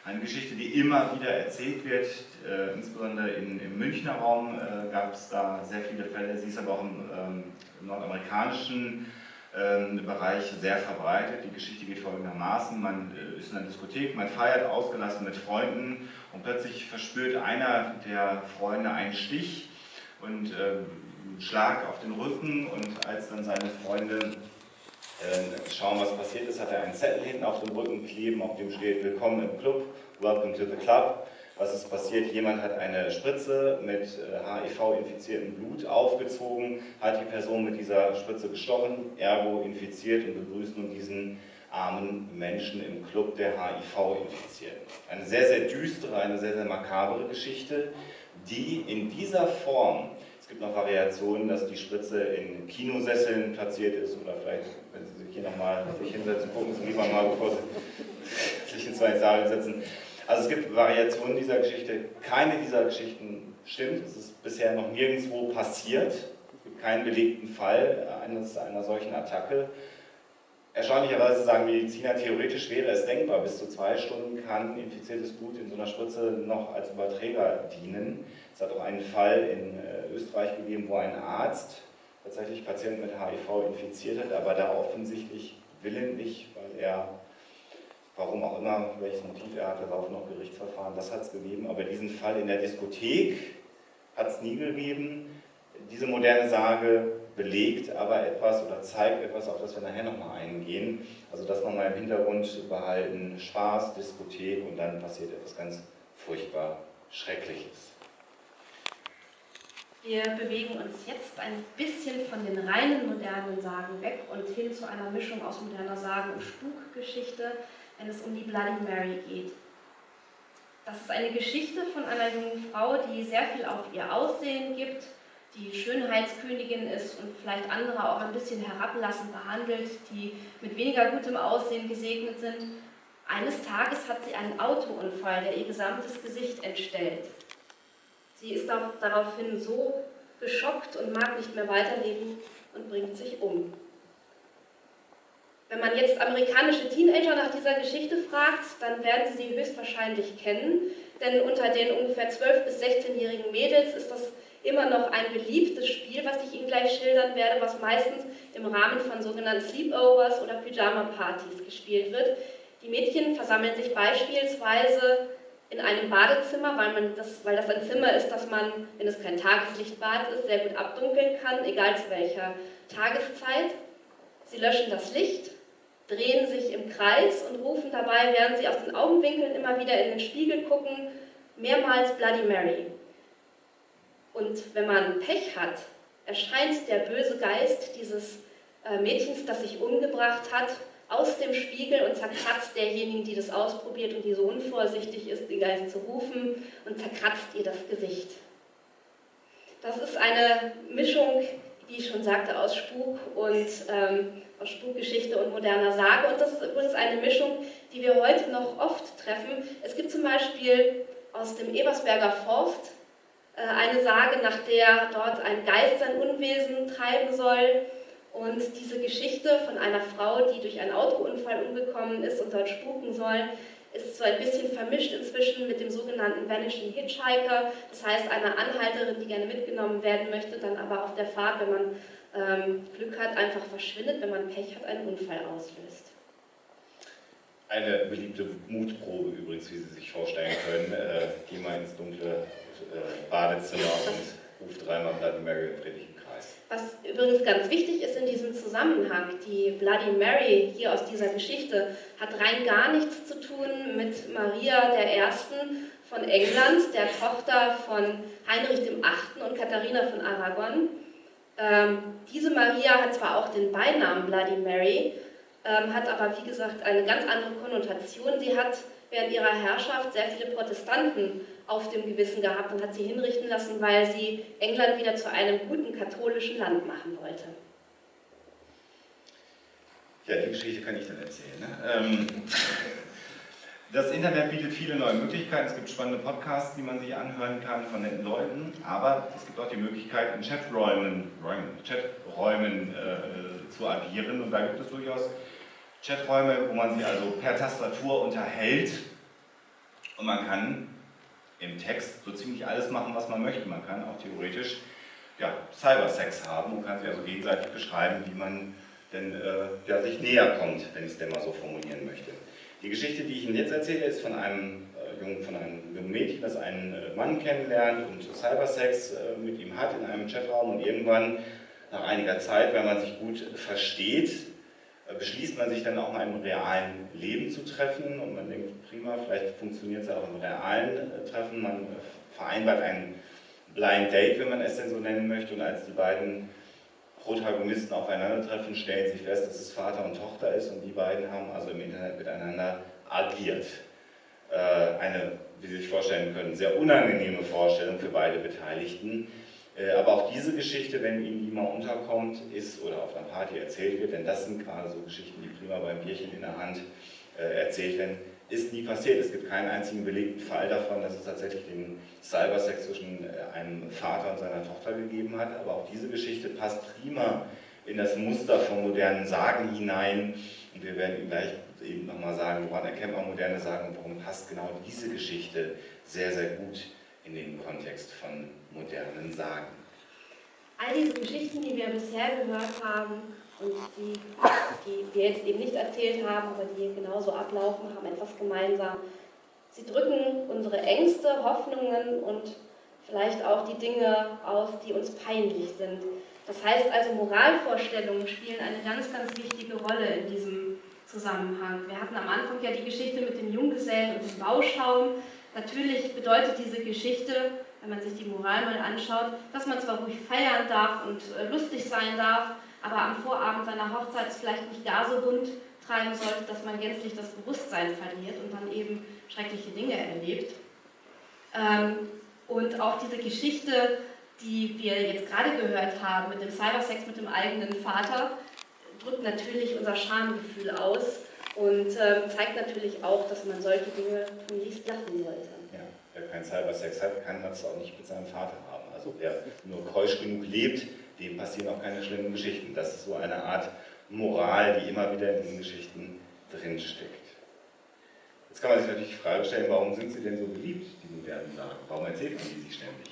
Eine Geschichte, die immer wieder erzählt wird, äh, insbesondere in, im Münchner Raum äh, gab es da sehr viele Fälle. Sie ist aber auch im, ähm, im nordamerikanischen ähm, Bereich sehr verbreitet. Die Geschichte geht folgendermaßen: Man äh, ist in einer Diskothek, man feiert ausgelassen mit Freunden und plötzlich verspürt einer der Freunde einen Stich und äh, einen Schlag auf den Rücken, und als dann seine Freunde schauen, was passiert ist, hat er einen Zettel hinten auf dem Rücken kleben, auf dem steht: Willkommen im Club, Welcome to the Club. Was ist passiert? Jemand hat eine Spritze mit H I V-infiziertem Blut aufgezogen, hat die Person mit dieser Spritze gestochen, ergo infiziert, und begrüßt nun diesen armen Menschen im Club der H I V-Infizierten. Eine sehr, sehr düstere, eine sehr, sehr makabere Geschichte, die in dieser Form... Es gibt noch Variationen, dass die Spritze in Kinosesseln platziert ist, oder vielleicht, wenn Sie sich hier nochmal hinsetzen, gucken Sie lieber mal, bevor Sie sich in zwei Saal setzen. Also es gibt Variationen dieser Geschichte. Keine dieser Geschichten stimmt. Es ist bisher noch nirgendwo passiert. Es gibt keinen belegten Fall eines, einer solchen Attacke. Erstaunlicherweise sagen Mediziner, theoretisch wäre es denkbar, bis zu zwei Stunden kann infiziertes Blut in so einer Spritze noch als Überträger dienen. Es hat auch einen Fall in Österreich gegeben, wo ein Arzt tatsächlich Patienten mit H I V infiziert hat, aber da offensichtlich willentlich, weil er, warum auch immer, welches Motiv er hatte, laufen noch Gerichtsverfahren, das hat es gegeben, aber diesen Fall in der Diskothek hat es nie gegeben. Diese moderne Sage belegt aber etwas oder zeigt etwas, auf das wir nachher nochmal eingehen. Also das nochmal im Hintergrund behalten: Spaß, Diskothek, und dann passiert etwas ganz furchtbar Schreckliches. Wir bewegen uns jetzt ein bisschen von den reinen modernen Sagen weg und hin zu einer Mischung aus moderner Sagen- und Spukgeschichte, wenn es um die Bloody Mary geht. Das ist eine Geschichte von einer jungen Frau, die sehr viel auf ihr Aussehen gibt, die Schönheitskönigin ist und vielleicht andere auch ein bisschen herablassend behandelt, die mit weniger gutem Aussehen gesegnet sind. Eines Tages hat sie einen Autounfall, der ihr gesamtes Gesicht entstellt. Sie ist daraufhin so geschockt und mag nicht mehr weiterleben und bringt sich um. Wenn man jetzt amerikanische Teenager nach dieser Geschichte fragt, dann werden sie sie höchstwahrscheinlich kennen, denn unter den ungefähr zwölf- bis sechzehnjährigen Mädels ist das immer noch ein beliebtes Spiel, was ich Ihnen gleich schildern werde, was meistens im Rahmen von sogenannten Sleepovers oder Pyjama-Partys gespielt wird. Die Mädchen versammeln sich beispielsweise in einem Badezimmer, weil, man das, weil das ein Zimmer ist, das man, wenn es kein Tageslichtbad ist, sehr gut abdunkeln kann, egal zu welcher Tageszeit. Sie löschen das Licht, drehen sich im Kreis und rufen dabei, während sie aus den Augenwinkeln immer wieder in den Spiegel gucken, mehrmals Bloody Mary. Und wenn man Pech hat, erscheint der böse Geist dieses Mädchens, das sich umgebracht hat, aus dem Spiegel und zerkratzt derjenigen, die das ausprobiert und die so unvorsichtig ist, den Geist zu rufen, und zerkratzt ihr das Gesicht. Das ist eine Mischung, wie ich schon sagte, aus Spuk und ähm, aus Spukgeschichte und moderner Sage. Und das ist übrigens eine Mischung, die wir heute noch oft treffen. Es gibt zum Beispiel aus dem Ebersberger Forst eine Sage, nach der dort ein Geist sein Unwesen treiben soll, und diese Geschichte von einer Frau, die durch einen Autounfall umgekommen ist und dort spuken soll, ist so ein bisschen vermischt inzwischen mit dem sogenannten Vanishing Hitchhiker, das heißt einer Anhalterin, die gerne mitgenommen werden möchte, dann aber auf der Fahrt, wenn man ähm, Glück hat, einfach verschwindet, wenn man Pech hat, einen Unfall auslöst. Eine beliebte Mutprobe übrigens, wie Sie sich vorstellen können, äh, die mal ins dunkle Badezimmer und ruft dreimal Bloody Mary im Predigen Kreis. Was übrigens ganz wichtig ist in diesem Zusammenhang: Die Bloody Mary hier aus dieser Geschichte hat rein gar nichts zu tun mit Maria der Ersten von England, der Tochter von Heinrich dem Achten und Katharina von Aragon. Ähm, diese Maria hat zwar auch den Beinamen Bloody Mary, ähm, hat aber wie gesagt eine ganz andere Konnotation. Sie hat während ihrer Herrschaft sehr viele Protestanten auf dem Gewissen gehabt und hat sie hinrichten lassen, weil sie England wieder zu einem guten katholischen Land machen wollte. Ja, die Geschichte kann ich dann erzählen. Ne? Das Internet bietet viele neue Möglichkeiten. Es gibt spannende Podcasts, die man sich anhören kann von netten Leuten, aber es gibt auch die Möglichkeit, in Chaträumen, Chaträumen äh, zu agieren, und da gibt es durchaus Chaträume, wo man sich also per Tastatur unterhält. Und man kann im Text so ziemlich alles machen, was man möchte. Man kann auch theoretisch ja, Cybersex haben und kann sich also gegenseitig beschreiben, wie man denn äh, ja, sich näher kommt, wenn ich es denn mal so formulieren möchte. Die Geschichte, die ich Ihnen jetzt erzähle, ist von einem, äh, jungen, von einem jungen Mädchen, das einen äh, Mann kennenlernt und Cybersex äh, mit ihm hat in einem Chatraum, und irgendwann, nach einiger Zeit, wenn man sich gut versteht, beschließt man sich dann auch mal im realen Leben zu treffen, und man denkt, prima, vielleicht funktioniert es auch im realen Treffen. Man vereinbart ein Blind Date, wenn man es denn so nennen möchte, und als die beiden Protagonisten aufeinandertreffen, stellen sie fest, dass es Vater und Tochter ist, und die beiden haben also im Internet miteinander agiert. Eine, wie Sie sich vorstellen können, sehr unangenehme Vorstellung für beide Beteiligten. Aber auch diese Geschichte, wenn Ihnen die mal unterkommt, ist oder auf einer Party erzählt wird, denn das sind gerade so Geschichten, die prima beim Bierchen in der Hand äh, erzählt werden, ist nie passiert. Es gibt keinen einzigen belegten Fall davon, dass es tatsächlich den Cybersex zwischen äh, einem Vater und seiner Tochter gegeben hat. Aber auch diese Geschichte passt prima in das Muster von modernen Sagen hinein. Und wir werden Ihnen gleich eben nochmal sagen, woran erkennt man moderne Sagen und warum passt genau diese Geschichte sehr, sehr gut in den Kontext von modernen Sagen. All diese Geschichten, die wir bisher gehört haben und die, die wir jetzt eben nicht erzählt haben, aber die genauso ablaufen, haben etwas gemeinsam. Sie drücken unsere Ängste, Hoffnungen und vielleicht auch die Dinge aus, die uns peinlich sind. Das heißt also, Moralvorstellungen spielen eine ganz, ganz wichtige Rolle in diesem Zusammenhang. Wir hatten am Anfang ja die Geschichte mit dem Junggesellen und dem Bauschaum. Natürlich bedeutet diese Geschichte, wenn man sich die Moral mal anschaut, dass man zwar ruhig feiern darf und äh, lustig sein darf, aber am Vorabend seiner Hochzeit es vielleicht nicht gar so bunt treiben sollte, dass man gänzlich das Bewusstsein verliert und dann eben schreckliche Dinge erlebt. Ähm, und auch diese Geschichte, die wir jetzt gerade gehört haben, mit dem Cybersex mit dem eigenen Vater, drückt natürlich unser Schamgefühl aus. Und äh, zeigt natürlich auch, dass man solche Dinge nicht lassen sollte. Ja, wer keinen Cybersex hat, kann das auch nicht mit seinem Vater haben. Also wer nur keusch genug lebt, dem passieren auch keine schlimmen Geschichten. Das ist so eine Art Moral, die immer wieder in diesen Geschichten drinsteckt. Jetzt kann man sich natürlich die Frage stellen, warum sind sie denn so beliebt, die modernen Sagen? Warum erzählt man die sich ständig?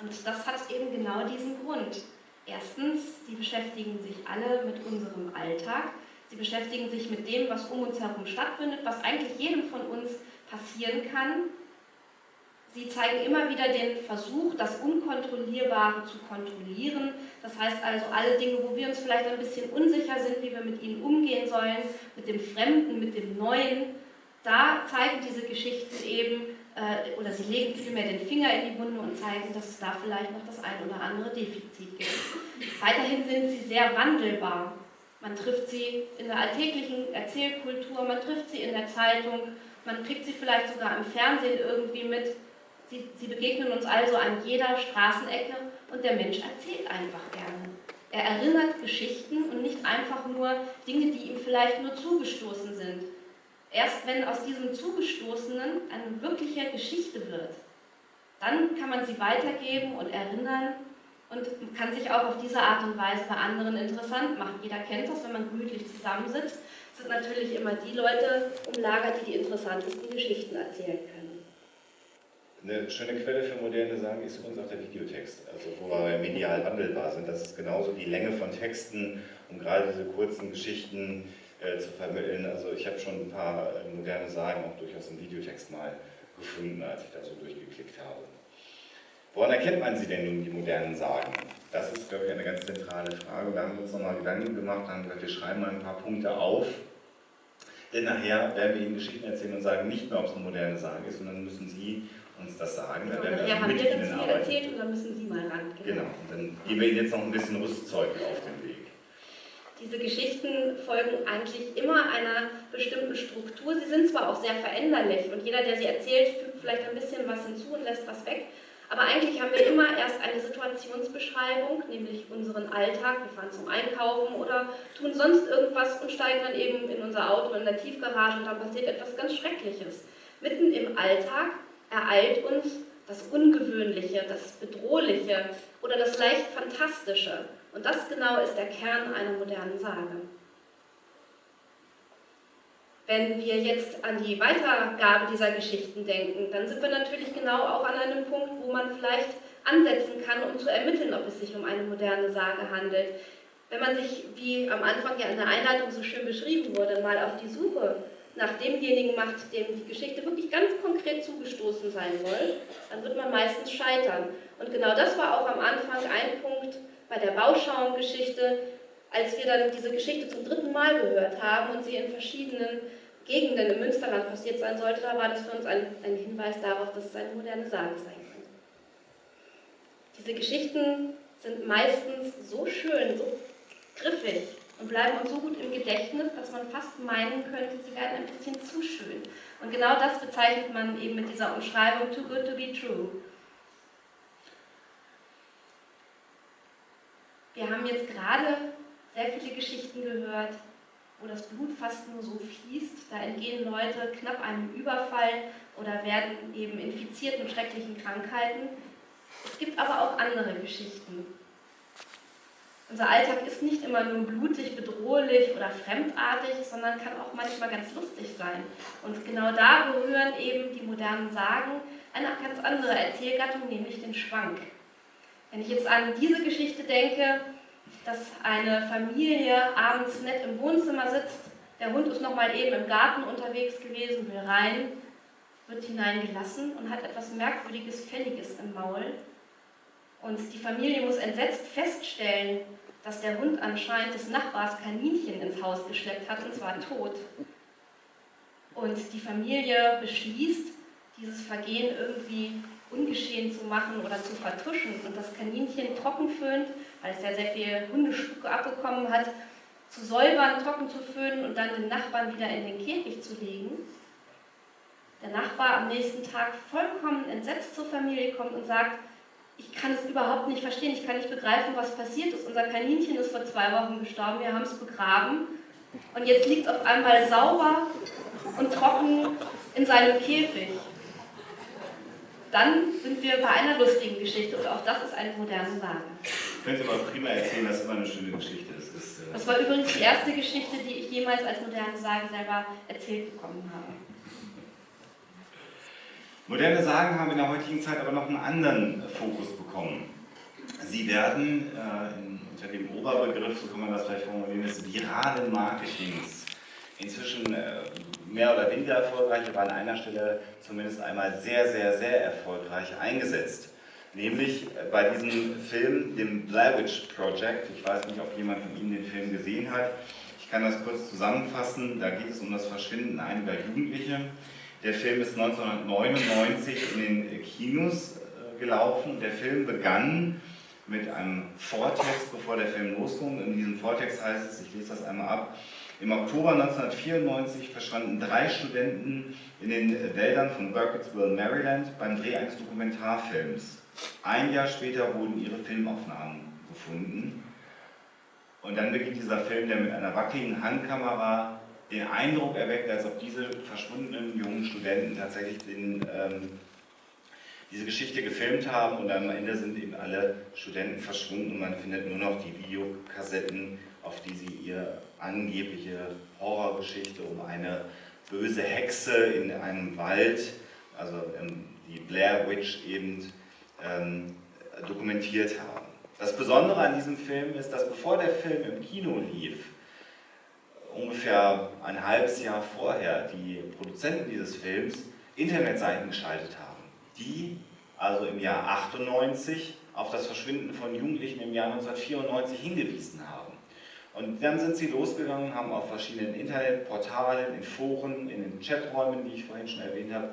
Und das hat eben genau diesen Grund. Erstens, sie beschäftigen sich alle mit unserem Alltag. Sie beschäftigen sich mit dem, was um uns herum stattfindet, was eigentlich jedem von uns passieren kann. Sie zeigen immer wieder den Versuch, das Unkontrollierbare zu kontrollieren. Das heißt also, alle Dinge, wo wir uns vielleicht ein bisschen unsicher sind, wie wir mit ihnen umgehen sollen, mit dem Fremden, mit dem Neuen, da zeigen diese Geschichten eben, äh, oder sie legen vielmehr den Finger in die Wunde und zeigen, dass es da vielleicht noch das ein oder andere Defizit gibt. Weiterhin sind sie sehr wandelbar. Man trifft sie in der alltäglichen Erzählkultur, man trifft sie in der Zeitung, man kriegt sie vielleicht sogar im Fernsehen irgendwie mit. Sie, sie begegnen uns also an jeder Straßenecke, und der Mensch erzählt einfach gerne. Er erinnert Geschichten und nicht einfach nur Dinge, die ihm vielleicht nur zugestoßen sind. Erst wenn aus diesem Zugestoßenen eine wirkliche Geschichte wird, dann kann man sie weitergeben und erinnern. Und kann sich auch auf diese Art und Weise bei anderen interessant machen. Jeder kennt das, wenn man gemütlich zusammensitzt, sind natürlich immer die Leute umlagert, die die interessantesten Geschichten erzählen können. Eine schöne Quelle für moderne Sagen ist übrigens auch der Videotext, also wo wir medial wandelbar sind. Das ist genauso die Länge von Texten, um gerade diese kurzen Geschichten äh, zu vermitteln. Also ich habe schon ein paar moderne Sagen auch durchaus im Videotext mal gefunden, als ich da so durchgeklickt habe. Woran erkennt man sie denn nun, die modernen Sagen? Das ist, glaube ich, eine ganz zentrale Frage. Da haben wir uns nochmal Gedanken gemacht, haben gesagt, wir schreiben mal ein paar Punkte auf. Denn nachher werden wir Ihnen Geschichten erzählen und sagen nicht nur, ob es eine moderne Sagen ist, sondern müssen Sie uns das sagen. Genau, dann werden wir, wir mit Ihnen jetzt arbeiten. Erzählt und dann müssen Sie mal ran. Genau, genau. Und dann geben wir Ihnen jetzt noch ein bisschen Rüstzeug auf den Weg. Diese Geschichten folgen eigentlich immer einer bestimmten Struktur. Sie sind zwar auch sehr veränderlich, und jeder, der sie erzählt, fügt vielleicht ein bisschen was hinzu und lässt was weg. Aber eigentlich haben wir immer erst eine Situationsbeschreibung, nämlich unseren Alltag, wir fahren zum Einkaufen oder tun sonst irgendwas und steigen dann eben in unser Auto in der Tiefgarage, und dann passiert etwas ganz Schreckliches. Mitten im Alltag ereilt uns das Ungewöhnliche, das Bedrohliche oder das leicht Fantastische. Und das genau ist der Kern einer modernen Sage. Wenn wir jetzt an die Weitergabe dieser Geschichten denken, dann sind wir natürlich genau auch an einem Punkt, wo man vielleicht ansetzen kann, um zu ermitteln, ob es sich um eine moderne Sage handelt. Wenn man sich, wie am Anfang ja in der Einleitung so schön beschrieben wurde, mal auf die Suche nach demjenigen macht, dem die Geschichte wirklich ganz konkret zugestoßen sein soll, dann wird man meistens scheitern. Und genau das war auch am Anfang ein Punkt bei der Bauschauengeschichte, als wir dann diese Geschichte zum dritten Mal gehört haben und sie in verschiedenen Gegenden im Münsterland passiert sein sollte, da war das für uns ein, ein Hinweis darauf, dass es eine moderne Sage sein kann. Diese Geschichten sind meistens so schön, so griffig und bleiben uns so gut im Gedächtnis, dass man fast meinen könnte, sie werden ein bisschen zu schön. Und genau das bezeichnet man eben mit dieser Umschreibung Too Good to be True. Wir haben jetzt gerade sehr viele Geschichten gehört, wo das Blut fast nur so fließt, da entgehen Leute knapp einem Überfall oder werden eben infiziert mit schrecklichen Krankheiten. Es gibt aber auch andere Geschichten. Unser Alltag ist nicht immer nur blutig, bedrohlich oder fremdartig, sondern kann auch manchmal ganz lustig sein. Und genau da berühren eben die modernen Sagen eine ganz andere Erzählgattung, nämlich den Schwank. Wenn ich jetzt an diese Geschichte denke, dass eine Familie abends nett im Wohnzimmer sitzt, der Hund ist noch mal eben im Garten unterwegs gewesen, will rein, wird hineingelassen und hat etwas merkwürdiges, Fälliges im Maul. Und die Familie muss entsetzt feststellen, dass der Hund anscheinend des Nachbars Kaninchen ins Haus geschleppt hat, und zwar tot. Und die Familie beschließt, dieses Vergehen irgendwie ungeschehen zu machen oder zu vertuschen und das Kaninchen trocken föhnt, weil es ja sehr viel Hundespucke abbekommen hat, zu säubern, trocken zu föhnen und dann den Nachbarn wieder in den Käfig zu legen. Der Nachbar am nächsten Tag vollkommen entsetzt zur Familie kommt und sagt, ich kann es überhaupt nicht verstehen, ich kann nicht begreifen, was passiert ist. Unser Kaninchen ist vor zwei Wochen gestorben, wir haben es begraben und jetzt liegt es auf einmal sauber und trocken in seinem Käfig. Dann sind wir bei einer lustigen Geschichte und auch das ist eine moderne Sage. Ich könnte aber prima erzählen, dass es immer eine schöne Geschichte ist. Das, äh das war übrigens die erste Geschichte, die ich jemals als moderne Sage selber erzählt bekommen habe. Moderne Sagen haben in der heutigen Zeit aber noch einen anderen Fokus bekommen. Sie werden äh, unter dem Oberbegriff, so kann man das vielleicht formulieren, des viralen Marketings inzwischen äh, mehr oder weniger erfolgreich, aber an einer Stelle zumindest einmal sehr, sehr, sehr erfolgreich eingesetzt. Nämlich bei diesem Film, dem Blair Witch Project. Ich weiß nicht, ob jemand von Ihnen den Film gesehen hat. Ich kann das kurz zusammenfassen. Da geht es um das Verschwinden einiger Jugendliche. Der Film ist neunzehnhundertneunundneunzig in den Kinos gelaufen. Der Film begann mit einem Vortext, bevor der Film losging. In diesem Vortext heißt es, ich lese das einmal ab, im Oktober neunzehnhundertvierundneunzig verschwanden drei Studenten in den Wäldern von Burkittsville, Maryland, beim Dreh eines Dokumentarfilms. Ein Jahr später wurden ihre Filmaufnahmen gefunden. Und dann beginnt dieser Film, der mit einer wackeligen Handkamera den Eindruck erweckt, als ob diese verschwundenen jungen Studenten tatsächlich den, ähm, diese Geschichte gefilmt haben. Und am Ende sind eben alle Studenten verschwunden und man findet nur noch die Videokassetten, auf die sie ihr angebliche Horrorgeschichte um eine böse Hexe in einem Wald, also die Blair Witch eben, ähm, dokumentiert haben. Das Besondere an diesem Film ist, dass bevor der Film im Kino lief, ungefähr ein halbes Jahr vorher, die Produzenten dieses Films Internetseiten geschaltet haben, die also im Jahr achtundneunzig auf das Verschwinden von Jugendlichen im Jahr neunzehnhundertvierundneunzig hingewiesen haben. Und dann sind sie losgegangen, haben auf verschiedenen Internetportalen, in Foren, in den Chaträumen, die ich vorhin schon erwähnt habe,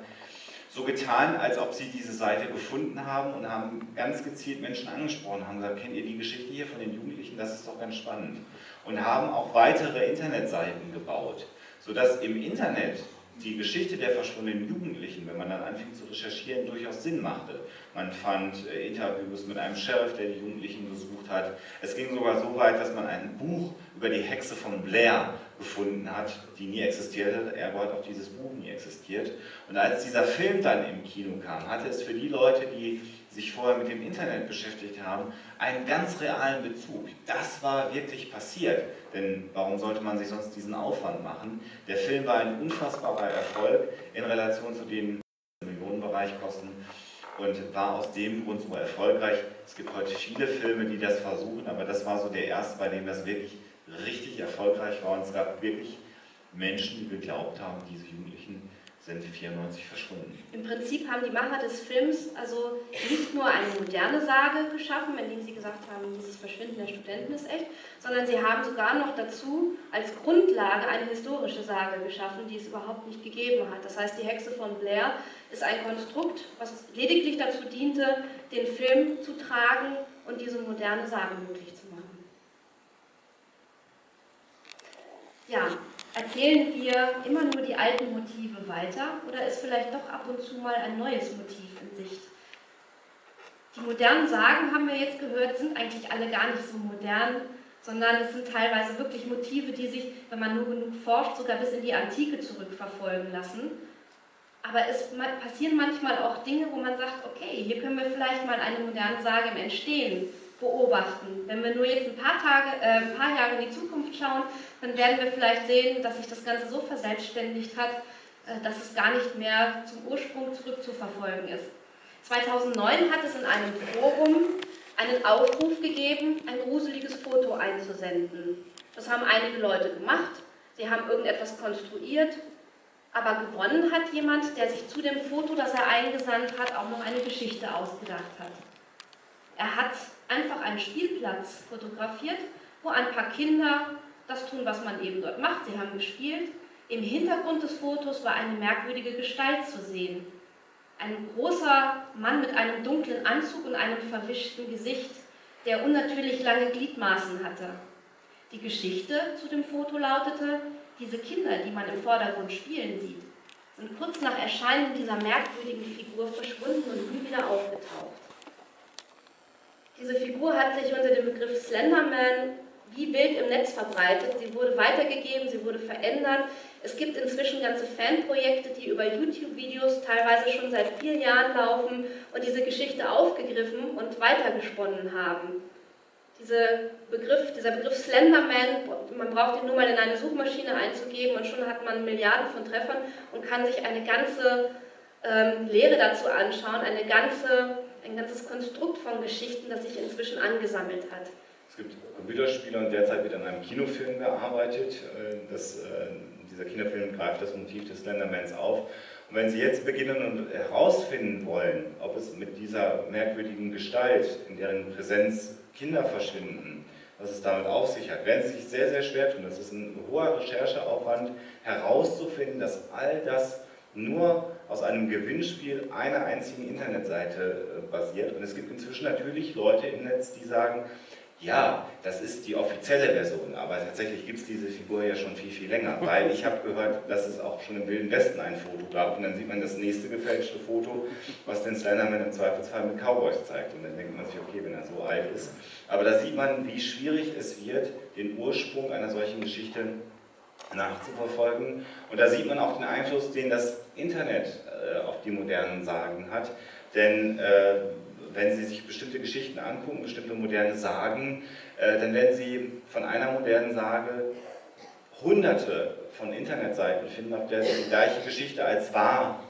so getan, als ob sie diese Seite gefunden haben und haben ganz gezielt Menschen angesprochen, haben gesagt, kennt ihr die Geschichte hier von den Jugendlichen, das ist doch ganz spannend. Und haben auch weitere Internetseiten gebaut, sodass im Internet die Geschichte der verschwundenen Jugendlichen, wenn man dann anfing zu recherchieren, durchaus Sinn machte. Man fand Interviews mit einem Sheriff, der die Jugendlichen besucht hat. Es ging sogar so weit, dass man ein Buch über die Hexe von Blair gefunden hat, die nie existiert hat. Er wollte auch dieses Buch nie existiert. Und als dieser Film dann im Kino kam, hatte es für die Leute, die sich vorher mit dem Internet beschäftigt haben, einen ganz realen Bezug. Das war wirklich passiert, denn warum sollte man sich sonst diesen Aufwand machen? Der Film war ein unfassbarer Erfolg in Relation zu dem Millionenbereich kosten und war aus dem Grund so erfolgreich. Es gibt heute viele Filme, die das versuchen, aber das war so der erste, bei dem das wirklich richtig erfolgreich war und es gab wirklich Menschen, die geglaubt haben, diese Jugendlichen sind vierundneunzig verschwunden. Im Prinzip haben die Macher des Films also nicht nur eine moderne Sage geschaffen, indem sie gesagt haben, dieses Verschwinden der Studenten ist echt, sondern sie haben sogar noch dazu als Grundlage eine historische Sage geschaffen, die es überhaupt nicht gegeben hat. Das heißt, die Hexe von Blair ist ein Konstrukt, was lediglich dazu diente, den Film zu tragen und diese moderne Sage möglich zu machen. Ja, erzählen wir immer nur die alten Motive weiter oder ist vielleicht doch ab und zu mal ein neues Motiv in Sicht? Die modernen Sagen, haben wir jetzt gehört, sind eigentlich alle gar nicht so modern, sondern es sind teilweise wirklich Motive, die sich, wenn man nur genug forscht, sogar bis in die Antike zurückverfolgen lassen. Aber es passieren manchmal auch Dinge, wo man sagt, okay, hier können wir vielleicht mal eine moderne Sage im Entstehen beobachten. Wenn wir nur jetzt ein paar, Tage, äh, ein paar Jahre in die Zukunft schauen, dann werden wir vielleicht sehen, dass sich das Ganze so verselbstständigt hat, äh, dass es gar nicht mehr zum Ursprung zurückzuverfolgen ist. zweitausendneun hat es in einem Forum einen Aufruf gegeben, ein gruseliges Foto einzusenden. Das haben einige Leute gemacht, sie haben irgendetwas konstruiert, aber gewonnen hat jemand, der sich zu dem Foto, das er eingesandt hat, auch noch eine Geschichte ausgedacht hat. Er hat einfach einen Spielplatz fotografiert, wo ein paar Kinder das tun, was man eben dort macht. Sie haben gespielt. Im Hintergrund des Fotos war eine merkwürdige Gestalt zu sehen. Ein großer Mann mit einem dunklen Anzug und einem verwischten Gesicht, der unnatürlich lange Gliedmaßen hatte. Die Geschichte zu dem Foto lautete, diese Kinder, die man im Vordergrund spielen sieht, sind kurz nach Erscheinen dieser merkwürdigen Figur verschwunden und nie wieder aufgetaucht. Diese Figur hat sich unter dem Begriff Slenderman wie wild im Netz verbreitet. Sie wurde weitergegeben, sie wurde verändert. Es gibt inzwischen ganze Fanprojekte, die über YouTube-Videos teilweise schon seit vier Jahren laufen und diese Geschichte aufgegriffen und weitergesponnen haben. Diese Begriff, dieser Begriff Slenderman, man braucht ihn nur mal in eine Suchmaschine einzugeben und schon hat man Milliarden von Treffern und kann sich eine ganze ähm, Lehre dazu anschauen, eine ganze... ein ganzes Konstrukt von Geschichten, das sich inzwischen angesammelt hat. Es gibt Computerspiele und derzeit wird an einem Kinofilm gearbeitet. Das, dieser Kinofilm greift das Motiv des Slendermans auf. Und wenn Sie jetzt beginnen und herausfinden wollen, ob es mit dieser merkwürdigen Gestalt, in deren Präsenz Kinder verschwinden, was es damit auf sich hat, werden Sie sich sehr, sehr schwer tun. Das ist ein hoher Rechercheaufwand, herauszufinden, dass all das nur aus einem Gewinnspiel einer einzigen Internetseite basiert. Und es gibt inzwischen natürlich Leute im Netz, die sagen, ja, das ist die offizielle Version, aber tatsächlich gibt es diese Figur ja schon viel, viel länger, weil ich habe gehört, dass es auch schon im Wilden Westen ein Foto gab und dann sieht man das nächste gefälschte Foto, was den Slenderman im Zweifelsfall mit Cowboys zeigt. Und dann denkt man sich, okay, wenn er so alt ist. Aber da sieht man, wie schwierig es wird, den Ursprung einer solchen Geschichte nachzuverfolgen. Und da sieht man auch den Einfluss, den das Internet äh, auf die modernen Sagen hat. Denn äh, wenn Sie sich bestimmte Geschichten angucken, bestimmte moderne Sagen, äh, dann werden Sie von einer modernen Sage hunderte von Internetseiten finden, auf der Sie die gleiche Geschichte als wahr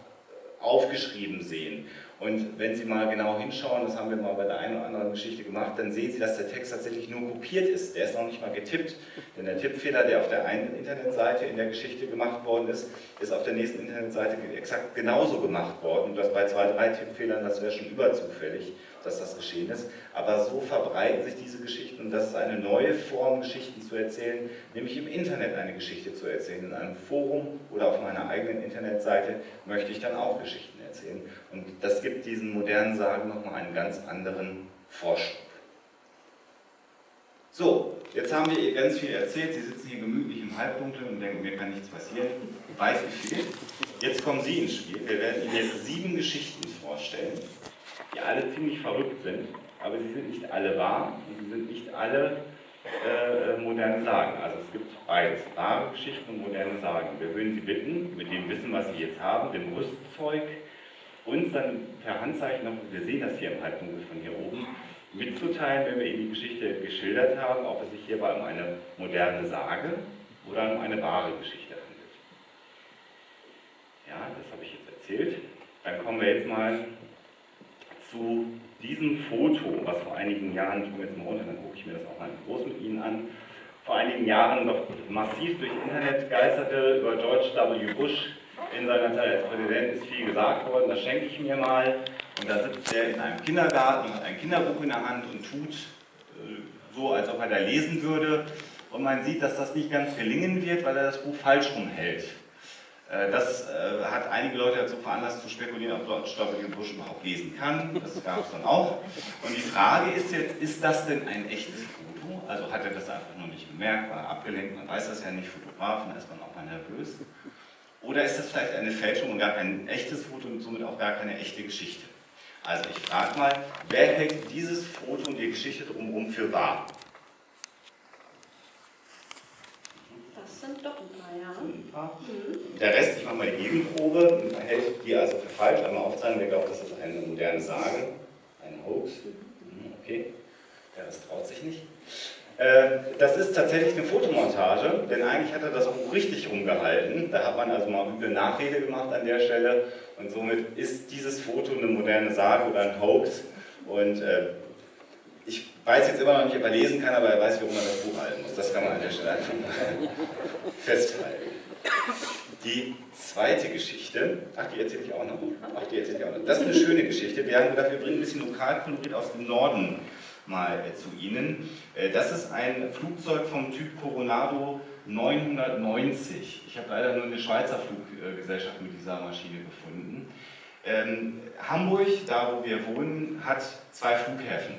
aufgeschrieben sehen. Und wenn Sie mal genau hinschauen, das haben wir mal bei der einen oder anderen Geschichte gemacht, dann sehen Sie, dass der Text tatsächlich nur kopiert ist. Der ist noch nicht mal getippt, denn der Tippfehler, der auf der einen Internetseite in der Geschichte gemacht worden ist, ist auf der nächsten Internetseite exakt genauso gemacht worden. Und das bei zwei, drei Tippfehlern, das wäre schon überzufällig, dass das geschehen ist. Aber so verbreiten sich diese Geschichten und das ist eine neue Form, Geschichten zu erzählen, nämlich im Internet eine Geschichte zu erzählen. In einem Forum oder auf meiner eigenen Internetseite möchte ich dann auch Geschichten erzählen. Und das gibt diesen modernen Sagen nochmal einen ganz anderen Vorschub. So, jetzt haben wir ihr ganz viel erzählt. Sie sitzen hier gemütlich im Halbdunkel und denken, mir kann nichts passieren. Ich weiß wie viel. Jetzt kommen Sie ins Spiel. Wir werden Ihnen jetzt sieben Geschichten vorstellen, die alle ziemlich verrückt sind. Aber sie sind nicht alle wahr und sie sind nicht alle äh, moderne Sagen. Also es gibt beides, wahre Geschichten und moderne Sagen. Wir würden Sie bitten, mit dem Wissen, was Sie jetzt haben, dem Rüstzeug, uns dann per Handzeichen noch, wir sehen das hier im Halbpunkt von hier oben, mitzuteilen, wenn wir Ihnen die Geschichte geschildert haben, ob es sich hierbei um eine moderne Sage oder um eine wahre Geschichte handelt. Ja, das habe ich jetzt erzählt. Dann kommen wir jetzt mal zu diesem Foto, was vor einigen Jahren, ich komme jetzt mal runter, dann gucke ich mir das auch mal groß mit Ihnen an, vor einigen Jahren noch massiv durch Internet geisterte, über George W. Bush in seiner Zeit als Präsident ist viel gesagt worden, das schenke ich mir mal. Und da sitzt er in einem Kindergarten und hat ein Kinderbuch in der Hand und tut äh, so, als ob er da lesen würde. Und man sieht, dass das nicht ganz gelingen wird, weil er das Buch falsch rumhält. Äh, das äh, hat einige Leute dazu veranlasst zu spekulieren, ob George W. Bush überhaupt lesen kann. Das gab es dann auch. Und die Frage ist jetzt, ist das denn ein echtes Foto? Also hat er das einfach nur nicht gemerkt, war abgelenkt, man weiß das ja nicht, Fotografen, da ist man auch mal nervös. Oder ist das vielleicht eine Fälschung und gar kein echtes Foto und somit auch gar keine echte Geschichte? Also ich frage mal, wer hält dieses Foto und die Geschichte drumherum für wahr? Das sind doch ein paar, ja. Ein paar. Mhm. Der Rest, ich mache mal die Gegenprobe, man hält die also für falsch, einmal aufzeigen, wer glaubt, das ist eine moderne Sage, ein Hoax. Mhm, okay, der Rest traut sich nicht. Das ist tatsächlich eine Fotomontage, denn eigentlich hat er das auch richtig rumgehalten. Da hat man also mal üble Nachrede gemacht an der Stelle und somit ist dieses Foto eine moderne Sage oder ein Hoax. Und äh, ich weiß jetzt immer noch nicht, ob er lesen kann, aber er weiß, warum man das Buch halten muss. Das kann man an der Stelle einfach festhalten. Die zweite Geschichte, ach die erzähle ich auch noch. Ach, die erzähle ich auch noch. Das ist eine schöne Geschichte. Wir haben gedacht, wir bringen ein bisschen Lokalkolorit aus dem Norden mal zu Ihnen. Das ist ein Flugzeug vom Typ Coronado neunhundertneunzig. Ich habe leider nur eine Schweizer Fluggesellschaft mit dieser Maschine gefunden. Ähm, Hamburg, da wo wir wohnen, hat zwei Flughäfen.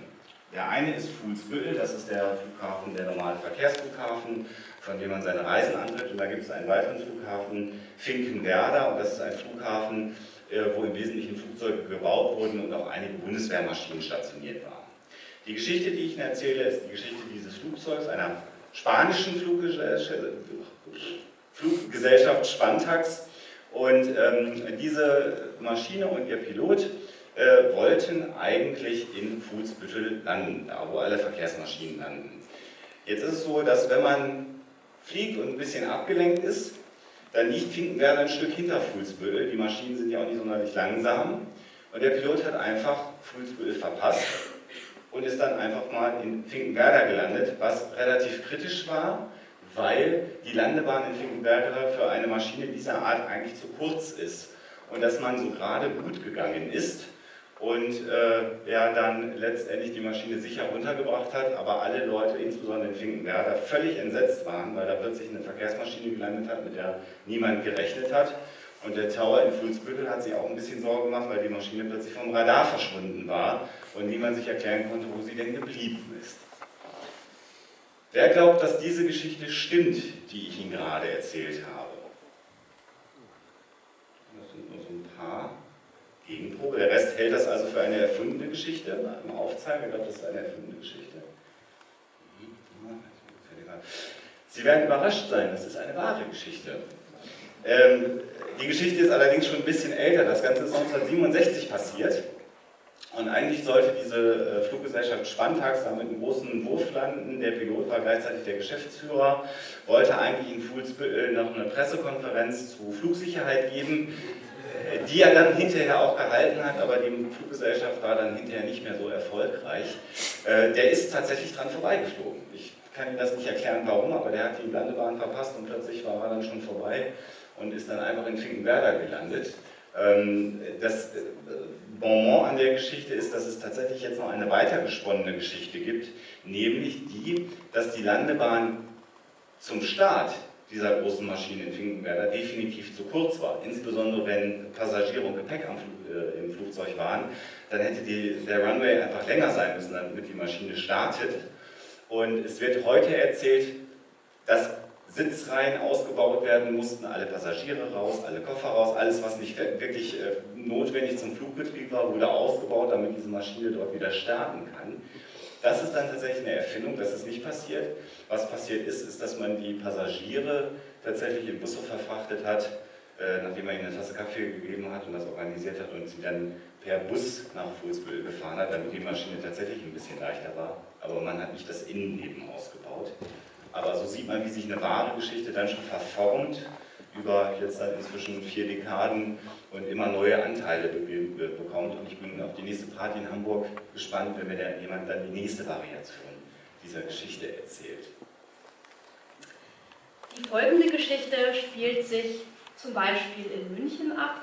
Der eine ist Fuhlsbüttel, das ist der Flughafen, der normale Verkehrsflughafen, von dem man seine Reisen antritt. Und da gibt es einen weiteren Flughafen, Finkenwerder, und das ist ein Flughafen, wo im Wesentlichen Flugzeuge gebaut wurden und auch einige Bundeswehrmaschinen stationiert waren. Die Geschichte, die ich Ihnen erzähle, ist die Geschichte dieses Flugzeugs, einer spanischen Fluggesellschaft Spantax. Und ähm, diese Maschine und ihr Pilot äh, wollten eigentlich in Fuhlsbüttel landen, da wo alle Verkehrsmaschinen landen. Jetzt ist es so, dass wenn man fliegt und ein bisschen abgelenkt ist, dann liegt Finkenwerder ein Stück hinter Fuhlsbüttel. Die Maschinen sind ja auch nicht sonderlich langsam. Und der Pilot hat einfach Fuhlsbüttel verpasst und ist dann einfach mal in Finkenwerder gelandet, was relativ kritisch war, weil die Landebahn in Finkenwerder für eine Maschine dieser Art eigentlich zu kurz ist und dass man so gerade gut gegangen ist und äh, er dann letztendlich die Maschine sicher runtergebracht hat, aber alle Leute, insbesondere in Finkenwerder, völlig entsetzt waren, weil da plötzlich eine Verkehrsmaschine gelandet hat, mit der niemand gerechnet hat. Und der Tower in Fuhlsbüttel hat sich auch ein bisschen Sorgen gemacht, weil die Maschine plötzlich vom Radar verschwunden war und niemand sich erklären konnte, wo sie denn geblieben ist. Wer glaubt, dass diese Geschichte stimmt, die ich Ihnen gerade erzählt habe? Das sind nur so ein paar Gegenprobe. Der Rest hält das also für eine erfundene Geschichte. Im Aufzeigen, ich glaube, das ist eine erfundene Geschichte. Sie werden überrascht sein, das ist eine wahre Geschichte. Ähm, die Geschichte ist allerdings schon ein bisschen älter, das Ganze ist neunzehnhundertsiebenundsechzig passiert und eigentlich sollte diese äh, Fluggesellschaft Spantax da mit einem großen Wurf landen, der Pilot war gleichzeitig der Geschäftsführer, wollte eigentlich in Fuhlsbüttel noch eine Pressekonferenz zu Flugsicherheit geben, äh, die er dann hinterher auch gehalten hat, aber die Fluggesellschaft war dann hinterher nicht mehr so erfolgreich. Äh, der ist tatsächlich dran vorbeigeflogen. Ich kann Ihnen das nicht erklären, warum, aber der hat die Landebahn verpasst und plötzlich war er dann schon vorbei und ist dann einfach in Finkenwerder gelandet. Das Bonbon an der Geschichte ist, dass es tatsächlich jetzt noch eine weitergesponnene Geschichte gibt, nämlich die, dass die Landebahn zum Start dieser großen Maschine in Finkenwerder definitiv zu kurz war. Insbesondere wenn Passagiere und Gepäck am Flug, äh, im Flugzeug waren, dann hätte die, der Runway einfach länger sein müssen, damit die Maschine startet. Und es wird heute erzählt, dass Sitzreihen ausgebaut werden mussten, alle Passagiere raus, alle Koffer raus, alles, was nicht wirklich äh, notwendig zum Flugbetrieb war, wurde ausgebaut, damit diese Maschine dort wieder starten kann. Das ist dann tatsächlich eine Erfindung, das ist nicht passiert. Was passiert ist, ist, dass man die Passagiere tatsächlich im Busse verfrachtet hat, äh, nachdem man ihnen eine Tasse Kaffee gegeben hat und das organisiert hat und sie dann per Bus nach Fuhlsbüttel gefahren hat, damit die Maschine tatsächlich ein bisschen leichter war. Aber man hat nicht das Innenleben ausgebaut. Aber so sieht man, wie sich eine wahre Geschichte dann schon verformt über jetzt seit inzwischen vier Dekaden und immer neue Anteile bekommt. Und ich bin auf die nächste Party in Hamburg gespannt, wenn mir dann jemand dann die nächste Variation dieser Geschichte erzählt. Die folgende Geschichte spielt sich zum Beispiel in München ab.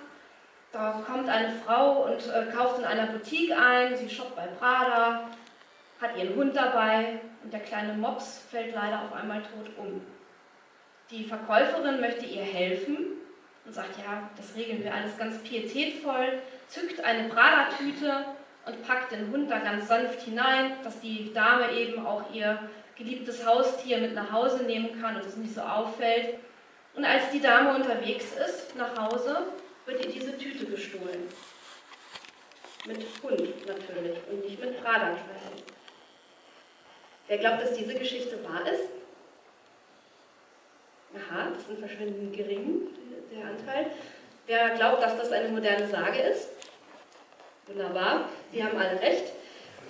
Da kommt eine Frau und äh, kauft in einer Boutique ein, sie shoppt bei Prada, hat ihren Hund dabei und der kleine Mops fällt leider auf einmal tot um. Die Verkäuferin möchte ihr helfen und sagt, ja, das regeln wir alles ganz pietätvoll, zückt eine Prada-Tüte und packt den Hund da ganz sanft hinein, dass die Dame eben auch ihr geliebtes Haustier mit nach Hause nehmen kann und es nicht so auffällt. Und als die Dame unterwegs ist, nach Hause, wird ihr diese Tüte gestohlen. Mit Hund natürlich und nicht mit Prada-Tüten. Wer glaubt, dass diese Geschichte wahr ist? Aha, das ist ein verschwindend gering, der Anteil. Wer glaubt, dass das eine moderne Sage ist? Wunderbar, Sie haben alle recht.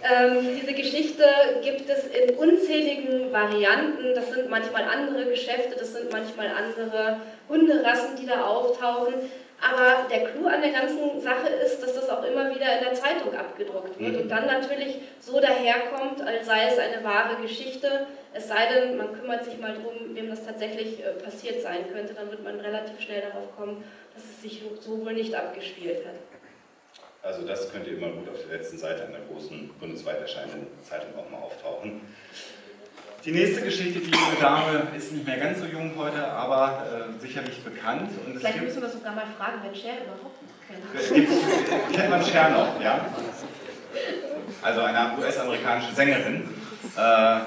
Ähm, diese Geschichte gibt es in unzähligen Varianten. Das sind manchmal andere Geschäfte, das sind manchmal andere Hunderassen, die da auftauchen. Aber der Clou an der ganzen Sache ist, dass das auch immer wieder in der Zeitung abgedruckt wird und dann natürlich so daherkommt, als sei es eine wahre Geschichte. Es sei denn, man kümmert sich mal drum, wem das tatsächlich passiert sein könnte, dann wird man relativ schnell darauf kommen, dass es sich so wohl nicht abgespielt hat. Also das könnte immer gut auf der letzten Seite einer großen bundesweit erscheinenden Zeitung auch mal auftauchen. Die nächste Geschichte, die junge Dame ist nicht mehr ganz so jung heute, aber äh, sicherlich bekannt. Und vielleicht es müssen wir sogar mal fragen, wer Cher überhaupt noch kennt. Äh, kennt man Cher noch, ja? Also eine U S-amerikanische Sängerin, äh,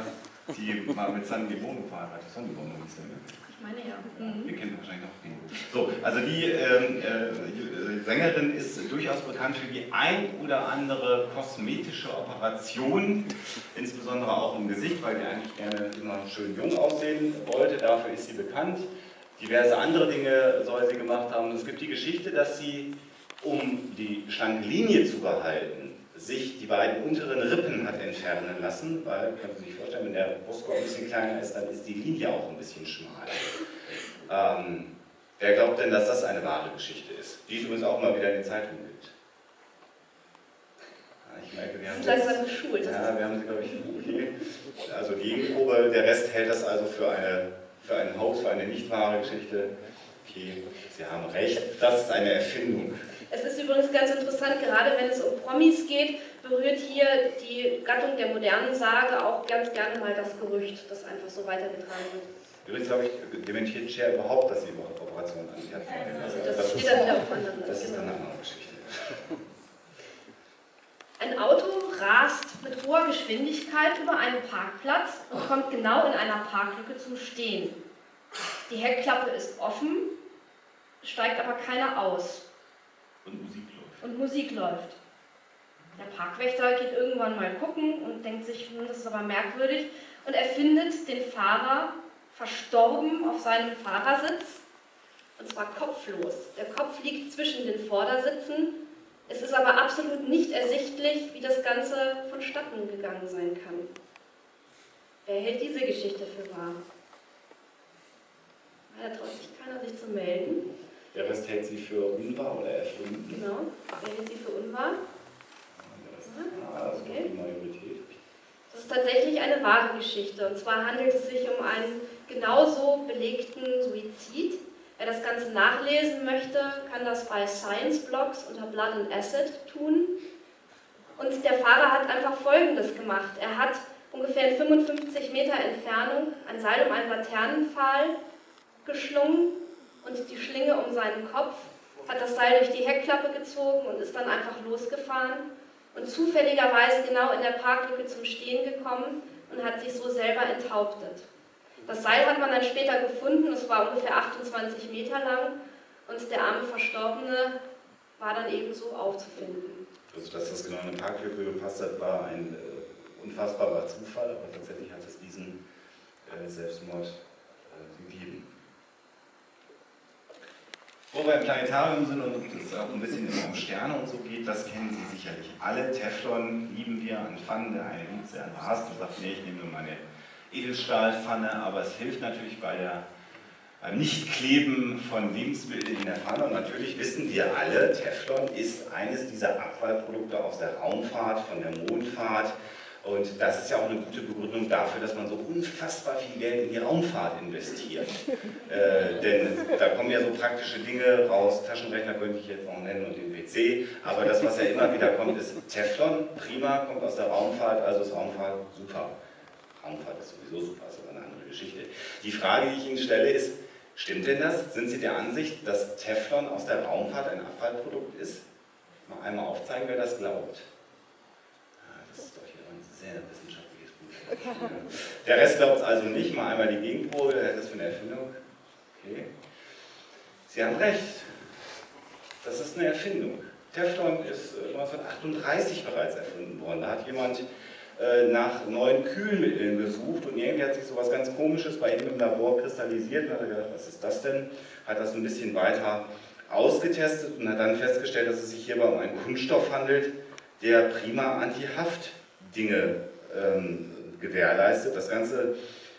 die mal mit Sandy Bono verheiratet ist. Sandy Bono hieß Ich meine ja. Mhm. Ihr kennt wahrscheinlich noch den. So, also die ähm, äh, Sängerin ist durchaus bekannt für die ein oder andere kosmetische Operation, insbesondere auch im Gesicht, weil sie eigentlich gerne immer schön jung aussehen wollte, dafür ist sie bekannt. Diverse andere Dinge soll sie gemacht haben. Es gibt die Geschichte, dass sie, um die schlanke Linie zu behalten, sich die beiden unteren Rippen hat entfernen lassen, weil, kann man sich vorstellen, wenn der Brustkorb ein bisschen kleiner ist, dann ist die Linie auch ein bisschen schmal. Ähm, wer glaubt denn, dass das eine wahre Geschichte ist, die es übrigens auch mal wieder in den Zeitungen gibt? Ich merke, wir haben sie, ja, wir haben sie, glaube ich, okay. Also Gegenprobe, der Rest hält das also für eine, für einen Hoax, für eine nicht wahre Geschichte. Okay, Sie haben recht, das ist eine Erfindung. Es ist übrigens ganz interessant, gerade wenn es um Promis geht, berührt hier die Gattung der modernen Sage auch ganz gerne mal das Gerücht, das einfach so weitergetragen wird. Übrigens habe ich dementiert Cher überhaupt, dass sie überhaupt Operationen an sich hat. Also das, das steht dann wieder auf anderen. Das ist eine andere Geschichte. Ein Auto rast mit hoher Geschwindigkeit über einen Parkplatz und kommt genau in einer Parklücke zum Stehen. Die Heckklappe ist offen, steigt aber keiner aus. Und Musik läuft. Und Musik läuft. Der Parkwächter geht irgendwann mal gucken und denkt sich, das ist aber merkwürdig, und er findet den Fahrer verstorben auf seinem Fahrersitz, und zwar kopflos. Der Kopf liegt zwischen den Vordersitzen. Es ist aber absolut nicht ersichtlich, wie das Ganze vonstatten gegangen sein kann. Wer hält diese Geschichte für wahr? Da traut sich keiner, sich zu melden. Der Rest hält sie für unwahr oder erfunden. Genau, wer hält sie für unwahr? Das ist die Majorität. Das ist tatsächlich eine wahre Geschichte. Und zwar handelt es sich um einen genauso belegten Suizid. Wer das Ganze nachlesen möchte, kann das bei Science Blogs unter Blood and Acid tun. Und der Fahrer hat einfach Folgendes gemacht. Er hat ungefähr in fünfundfünfzig Meter Entfernung ein Seil um einen Laternenpfahl geschlungen und die Schlinge um seinen Kopf, hat das Seil durch die Heckklappe gezogen und ist dann einfach losgefahren und zufälligerweise genau in der Parklücke zum Stehen gekommen und hat sich so selber enthauptet. Das Seil hat man dann später gefunden, es war ungefähr achtundzwanzig Meter lang und der arme Verstorbene war dann eben so aufzufinden. Also dass das genau in eine Parklücke gepasst hat, war ein unfassbarer Zufall, aber tatsächlich hat es diesen äh, Selbstmord äh, gegeben. Wo wir im Planetarium sind und es auch ein bisschen um Sterne und so geht, das kennen Sie sicherlich alle. Teflon lieben wir an Pfannen, eine liegt sie an Hass und sagt, nee, ich nehme nur meine Edelstahlpfanne, aber es hilft natürlich bei der beim Nichtkleben von Lebensmitteln in der Pfanne. Und natürlich wissen wir alle, Teflon ist eines dieser Abfallprodukte aus der Raumfahrt, von der Mondfahrt. Und das ist ja auch eine gute Begründung dafür, dass man so unfassbar viel Geld in die Raumfahrt investiert. äh, denn da kommen ja so praktische Dinge raus, Taschenrechner könnte ich jetzt noch nennen und den P C, aber das, was ja immer wieder kommt, ist Teflon, prima, kommt aus der Raumfahrt, also ist Raumfahrt super. Raumfahrt ist sowieso super, ist aber eine andere Geschichte. Die Frage, die ich Ihnen stelle, ist, stimmt denn das? Sind Sie der Ansicht, dass Teflon aus der Raumfahrt ein Abfallprodukt ist? Mal einmal aufzeigen, wer das glaubt. Das ist doch hier ein sehr wissenschaftliches Buch. Der Rest glaubt es also nicht. Mal einmal die Gegenprobe, das ist für eine Erfindung. Okay. Sie haben recht. Das ist eine Erfindung. Teflon ist neunzehnhundertachtunddreißig bereits erfunden worden. Da hat jemand nach neuen Kühlmitteln gesucht und irgendwie hat sich sowas ganz Komisches bei ihm im Labor kristallisiert und hat gedacht, was ist das denn? Hat das ein bisschen weiter ausgetestet und hat dann festgestellt, dass es sich hierbei um einen Kunststoff handelt, der prima Anti-Haft-Dinge ähm, gewährleistet. Das Ganze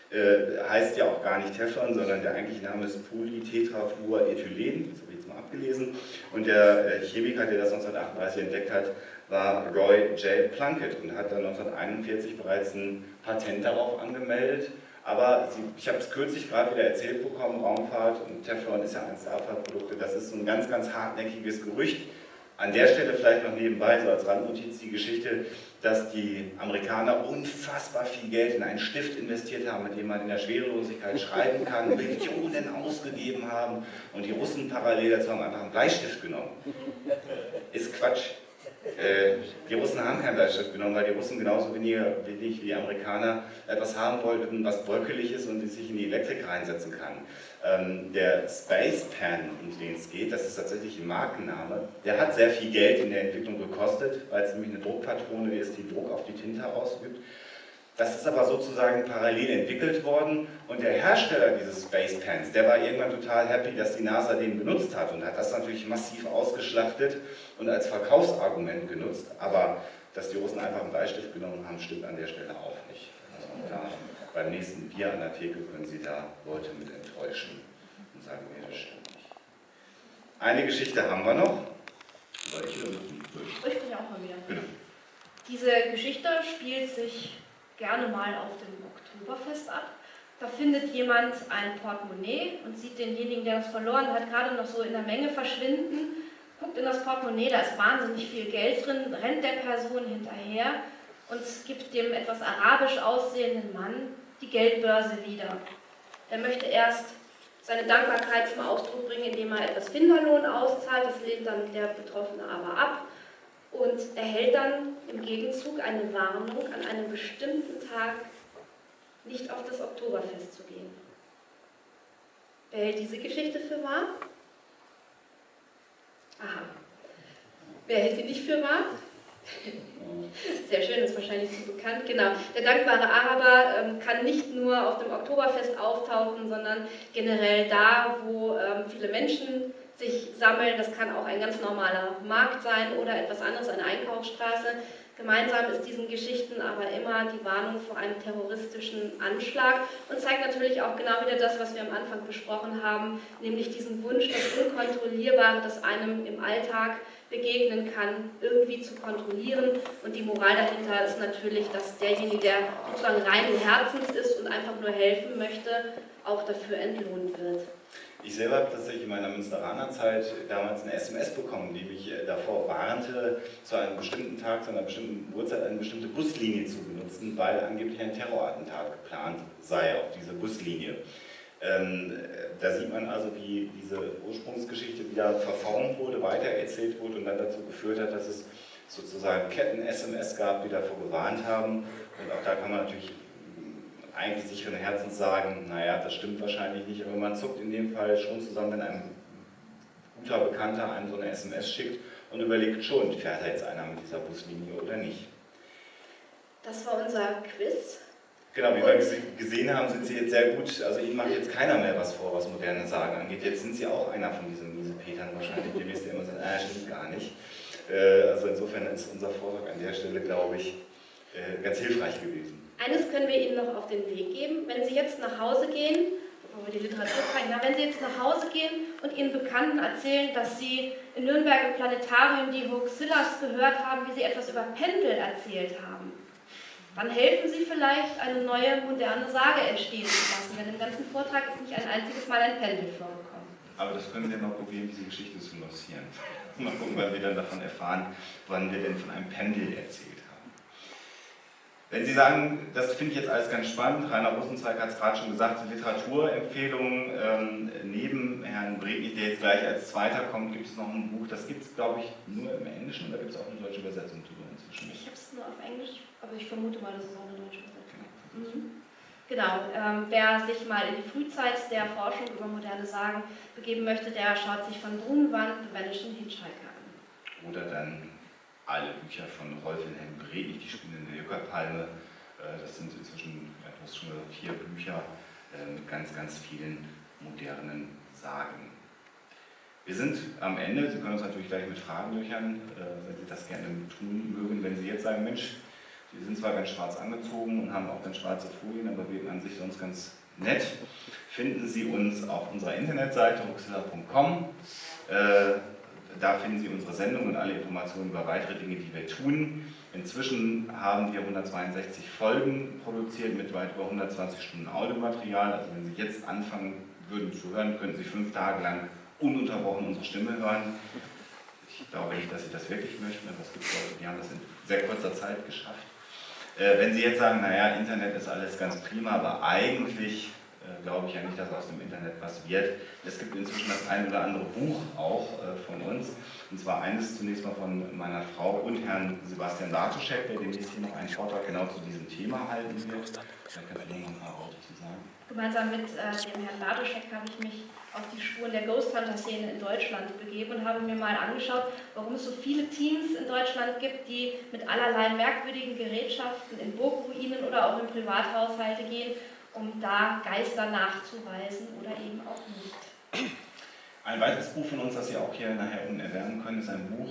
äh, heißt ja auch gar nicht Teflon, sondern der eigentliche Name ist Polytetrafluorethylen, das habe ich jetzt mal abgelesen, und der Chemiker, der das neunzehnhundertachtunddreißig entdeckt hat, war Roy J. Plunkett und hat dann neunzehnhunderteinundvierzig bereits ein Patent darauf angemeldet. Aber ich habe es kürzlich gerade wieder erzählt bekommen, Raumfahrt und Teflon ist ja eines der Abfallprodukte. Das ist so ein ganz, ganz hartnäckiges Gerücht. An der Stelle vielleicht noch nebenbei, so als Randnotiz, die Geschichte, dass die Amerikaner unfassbar viel Geld in einen Stift investiert haben, mit dem man in der Schwerelosigkeit schreiben kann, Millionen ausgegeben haben und die Russen parallel dazu haben einfach einen Bleistift genommen. Ist Quatsch. Äh, die Russen haben keinen Bleistift genommen, weil die Russen genauso weniger wenig wie die Amerikaner etwas haben wollten, was bröckelig ist und sich in die Elektrik reinsetzen kann. Ähm, der Space Pen, um den es geht, das ist tatsächlich ein Markenname, der hat sehr viel Geld in der Entwicklung gekostet, weil es nämlich eine Druckpatrone ist, die Druck auf die Tinte ausübt. Das ist aber sozusagen parallel entwickelt worden und der Hersteller dieses Space Pens, der war irgendwann total happy, dass die NASA den benutzt hat und hat das natürlich massiv ausgeschlachtet und als Verkaufsargument genutzt, aber dass die Russen einfach einen Bleistift genommen haben, stimmt an der Stelle auch nicht. Also da beim nächsten Bier an der Theke können Sie da Leute mit enttäuschen und sagen, nee, das stimmt nicht. Eine Geschichte haben wir noch. Weil ich, ich bin ja auch mal wieder. Genau. Diese Geschichte spielt sich gerne mal auf dem Oktoberfest ab. Da findet jemand ein Portemonnaie und sieht denjenigen, der es verloren hat, gerade noch so in der Menge verschwinden, guckt in das Portemonnaie, da ist wahnsinnig viel Geld drin, rennt der Person hinterher und gibt dem etwas arabisch aussehenden Mann die Geldbörse wieder. Er möchte erst seine Dankbarkeit zum Ausdruck bringen, indem er etwas Finderlohn auszahlt, das lehnt dann der Betroffene aber ab. Und erhält dann im Gegenzug eine Warnung, an einem bestimmten Tag nicht auf das Oktoberfest zu gehen. Wer hält diese Geschichte für wahr? Aha. Wer hält sie nicht für wahr? Sehr schön, ist wahrscheinlich zu bekannt. Genau. Der dankbare Araber ähm, kann nicht nur auf dem Oktoberfest auftauchen, sondern generell da, wo ähm, viele Menschen sich sammeln, das kann auch ein ganz normaler Markt sein oder etwas anderes, eine Einkaufsstraße. Gemeinsam ist diesen Geschichten aber immer die Warnung vor einem terroristischen Anschlag und zeigt natürlich auch genau wieder das, was wir am Anfang besprochen haben, nämlich diesen Wunsch, das Unkontrollierbare, das einem im Alltag begegnen kann, irgendwie zu kontrollieren. Und die Moral dahinter ist natürlich, dass derjenige, der sozusagen reinen Herzens ist und einfach nur helfen möchte, auch dafür entlohnt wird. Ich selber habe tatsächlich in meiner Münsteraner Zeit damals eine S M S bekommen, die mich davor warnte, zu einem bestimmten Tag, zu einer bestimmten Uhrzeit eine bestimmte Buslinie zu benutzen, weil angeblich ein Terrorattentat geplant sei auf diese Buslinie. Ähm, da sieht man also, wie diese Ursprungsgeschichte wieder verformt wurde, weitererzählt wurde und dann dazu geführt hat, dass es sozusagen Ketten-S M S gab, die davor gewarnt haben. Und auch da kann man natürlich eigentlich sich von Herzen sagen, naja, das stimmt wahrscheinlich nicht, aber man zuckt in dem Fall schon zusammen, wenn ein guter Bekannter einem so eine S M S schickt und überlegt schon, fährt da jetzt einer mit dieser Buslinie oder nicht. Das war unser Quiz. Genau, wie wir gesehen haben, sind Sie jetzt sehr gut, also Ihnen macht jetzt keiner mehr was vor, was moderne Sagen angeht. Jetzt sind Sie auch einer von diesen Miesepetern wahrscheinlich, die wissen immer so, ah, stimmt gar nicht. Also insofern ist unser Vortrag an der Stelle, glaube ich, ganz hilfreich gewesen. Eines können wir Ihnen noch auf den Weg geben, wenn Sie jetzt nach Hause gehen, wo wir die Literatur zeigen, wenn Sie jetzt nach Hause gehen und Ihren Bekannten erzählen, dass Sie in Nürnberg im Planetarium die Hoaxillas gehört haben, wie Sie etwas über Pendel erzählt haben, dann helfen Sie vielleicht, eine neue, moderne Sage entstehen zu lassen, denn im ganzen Vortrag ist nicht ein einziges Mal ein Pendel vorgekommen. Aber das können wir mal probieren, diese Geschichte zu lancieren. Mal gucken, wann wir dann davon erfahren, wann wir denn von einem Pendel erzählt haben. Wenn Sie sagen, das finde ich jetzt alles ganz spannend, Rainer Rosenzweig hat es gerade schon gesagt, Literaturempfehlungen, ähm, neben Herrn Brednich, der jetzt gleich als Zweiter kommt, gibt es noch ein Buch, das gibt es, glaube ich, nur im Englischen, oder gibt es auch eine deutsche Übersetzung drüber inzwischen? Ich habe es nur auf Englisch. Aber ich vermute mal, das ist auch eine deutsche Übersetzung. Mhm. Genau, ähm, wer sich mal in die Frühzeit der Forschung über moderne Sagen begeben möchte, der schaut sich von Brunnenwand The Vanishing Hitchhiker an. Oder dann alle Bücher von Rolf Wilhelm Brednich, Die Spinne in der Yucca-Palme. Äh, das sind inzwischen etwas schon vier Bücher äh, mit ganz, ganz vielen modernen Sagen. Wir sind am Ende, Sie können uns natürlich gleich mit Fragen löchern, äh, wenn Sie das gerne tun mögen, wenn Sie jetzt sagen, Mensch, wir sind zwar ganz schwarz angezogen und haben auch ganz schwarze Folien, aber wir sind an sich sonst ganz nett. Finden Sie uns auf unserer Internetseite hoaxilla punkt com. Äh, da finden Sie unsere Sendung und alle Informationen über weitere Dinge, die wir tun. Inzwischen haben wir hundertzweiundsechzig Folgen produziert mit weit über hundertzwanzig Stunden Audiomaterial. Also wenn Sie jetzt anfangen würden zu hören, könnten Sie fünf Tage lang ununterbrochen unsere Stimme hören. Ich glaube nicht, dass Sie das wirklich möchten, aber es gibt Leute, die haben das in sehr kurzer Zeit geschafft. Wenn Sie jetzt sagen, naja, Internet ist alles ganz prima, aber eigentlich äh, glaube ich ja nicht, dass aus dem Internet was wird. Es gibt inzwischen das ein oder andere Buch auch äh, von uns. Und zwar eines zunächst mal von meiner Frau und Herrn Sebastian Bartoschek, der demnächst hier noch einen Vortrag genau zu diesem Thema halten wird. Da kann ich noch ein paar Worte zu sagen. Gemeinsam mit äh, dem Herrn Bartoschek habe ich mich auf die Spuren der Ghost Hunter-Szene in Deutschland begeben und habe mir mal angeschaut, warum es so viele Teams in Deutschland gibt, die mit allerlei merkwürdigen Gerätschaften in Burgruinen oder auch in Privathaushalte gehen, um da Geister nachzuweisen oder eben auch nicht. Ein weiteres Buch von uns, das Sie auch hier nachher unten erwerben können, ist ein Buch,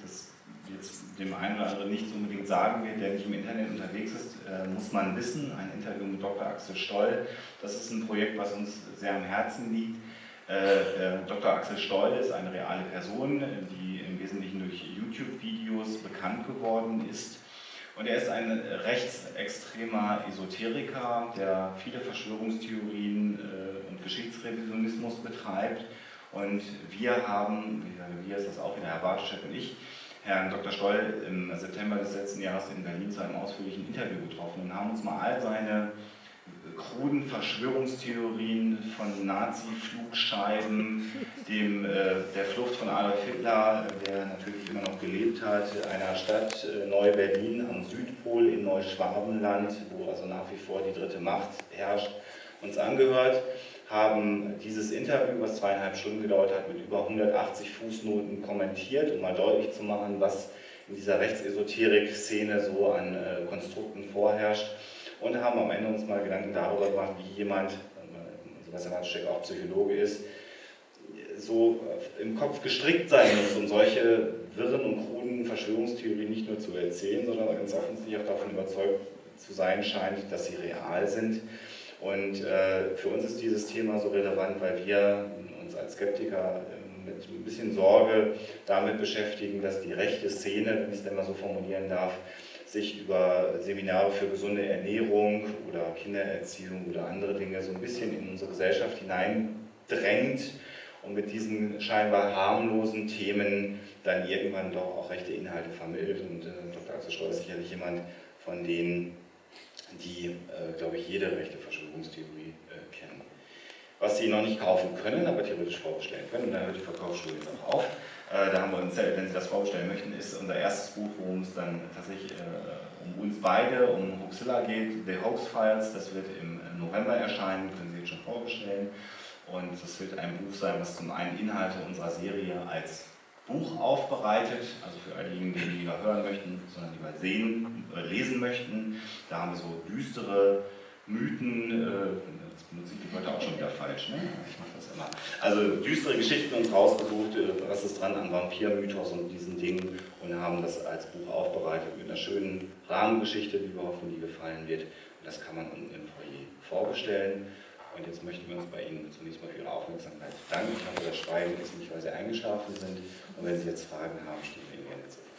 das jetzt dem einen oder anderen nicht unbedingt sagen wird, der nicht im Internet unterwegs ist, muss man wissen. Ein Interview mit Doktor Axel Stoll. Das ist ein Projekt, was uns sehr am Herzen liegt. Doktor Axel Stoll ist eine reale Person, die im Wesentlichen durch YouTube-Videos bekannt geworden ist. Und er ist ein rechtsextremer Esoteriker, der viele Verschwörungstheorien und Geschichtsrevisionismus betreibt. Und wir haben, wir ist das auch wieder, Herr Bartoschek und ich, Herrn Doktor Stoll im September des letzten Jahres in Berlin zu einem ausführlichen Interview getroffen und haben uns mal all seine kruden Verschwörungstheorien von Nazi-Flugscheiben, dem, äh, der Flucht von Adolf Hitler, der natürlich immer noch gelebt hat, einer Stadt äh, Neu-Berlin am Südpol in Neuschwabenland, wo also nach wie vor die dritte Macht herrscht, uns angehört, haben dieses Interview, was zweieinhalb Stunden gedauert hat, mit über hundertachtzig Fußnoten kommentiert, um mal deutlich zu machen, was in dieser Rechtsesoterik-Szene so an äh, Konstrukten vorherrscht, und haben am Ende uns mal Gedanken darüber gemacht, wie jemand, Sebastian Bartoschek auch Psychologe ist, so im Kopf gestrickt sein muss, um solche wirren und kruden Verschwörungstheorien nicht nur zu erzählen, sondern ganz offensichtlich auch davon überzeugt zu sein scheint, dass sie real sind. Und äh, für uns ist dieses Thema so relevant, weil wir uns als Skeptiker äh, mit ein bisschen Sorge damit beschäftigen, dass die rechte Szene, wenn ich es denn mal so formulieren darf, sich über Seminare für gesunde Ernährung oder Kindererziehung oder andere Dinge so ein bisschen in unsere Gesellschaft hineindrängt und mit diesen scheinbar harmlosen Themen dann irgendwann doch auch rechte Inhalte vermittelt. Und äh, Doktor Axel Stoll ist sicherlich jemand von denen, die, äh, glaube ich, jede rechte Verschwörungstheorie äh, kennen. Was Sie noch nicht kaufen können, aber theoretisch vorbestellen können, und da hört die Verkaufsschule jetzt auch auf, äh, da haben wir uns, wenn Sie das vorbestellen möchten, ist unser erstes Buch, worum es dann tatsächlich äh, um uns beide, um Hoaxilla geht, The Hoax Files, das wird im November erscheinen, können Sie jetzt schon vorbestellen. Und das wird ein Buch sein, was zum einen Inhalte unserer Serie als Buch aufbereitet, also für all diejenigen, die lieber hören möchten, sondern lieber sehen, äh, lesen möchten. Da haben wir so düstere Mythen, äh, das benutze ich heute auch schon wieder falsch, ne? Ich mache das immer. Also düstere Geschichten und rausgesucht, was ist dran am Vampirmythos und diesen Dingen, und haben das als Buch aufbereitet mit einer schönen Rahmengeschichte, die wir hoffen, die gefallen wird. Und das kann man unten im Foyer vorbestellen. Und jetzt möchten wir uns bei Ihnen zunächst mal für Ihre Aufmerksamkeit bedanken. Ich hoffe, das Schweigen ist nicht, weil Sie eingeschlafen sind. Und wenn Sie jetzt Fragen haben, stehen wir Ihnen gerne zur Verfügung.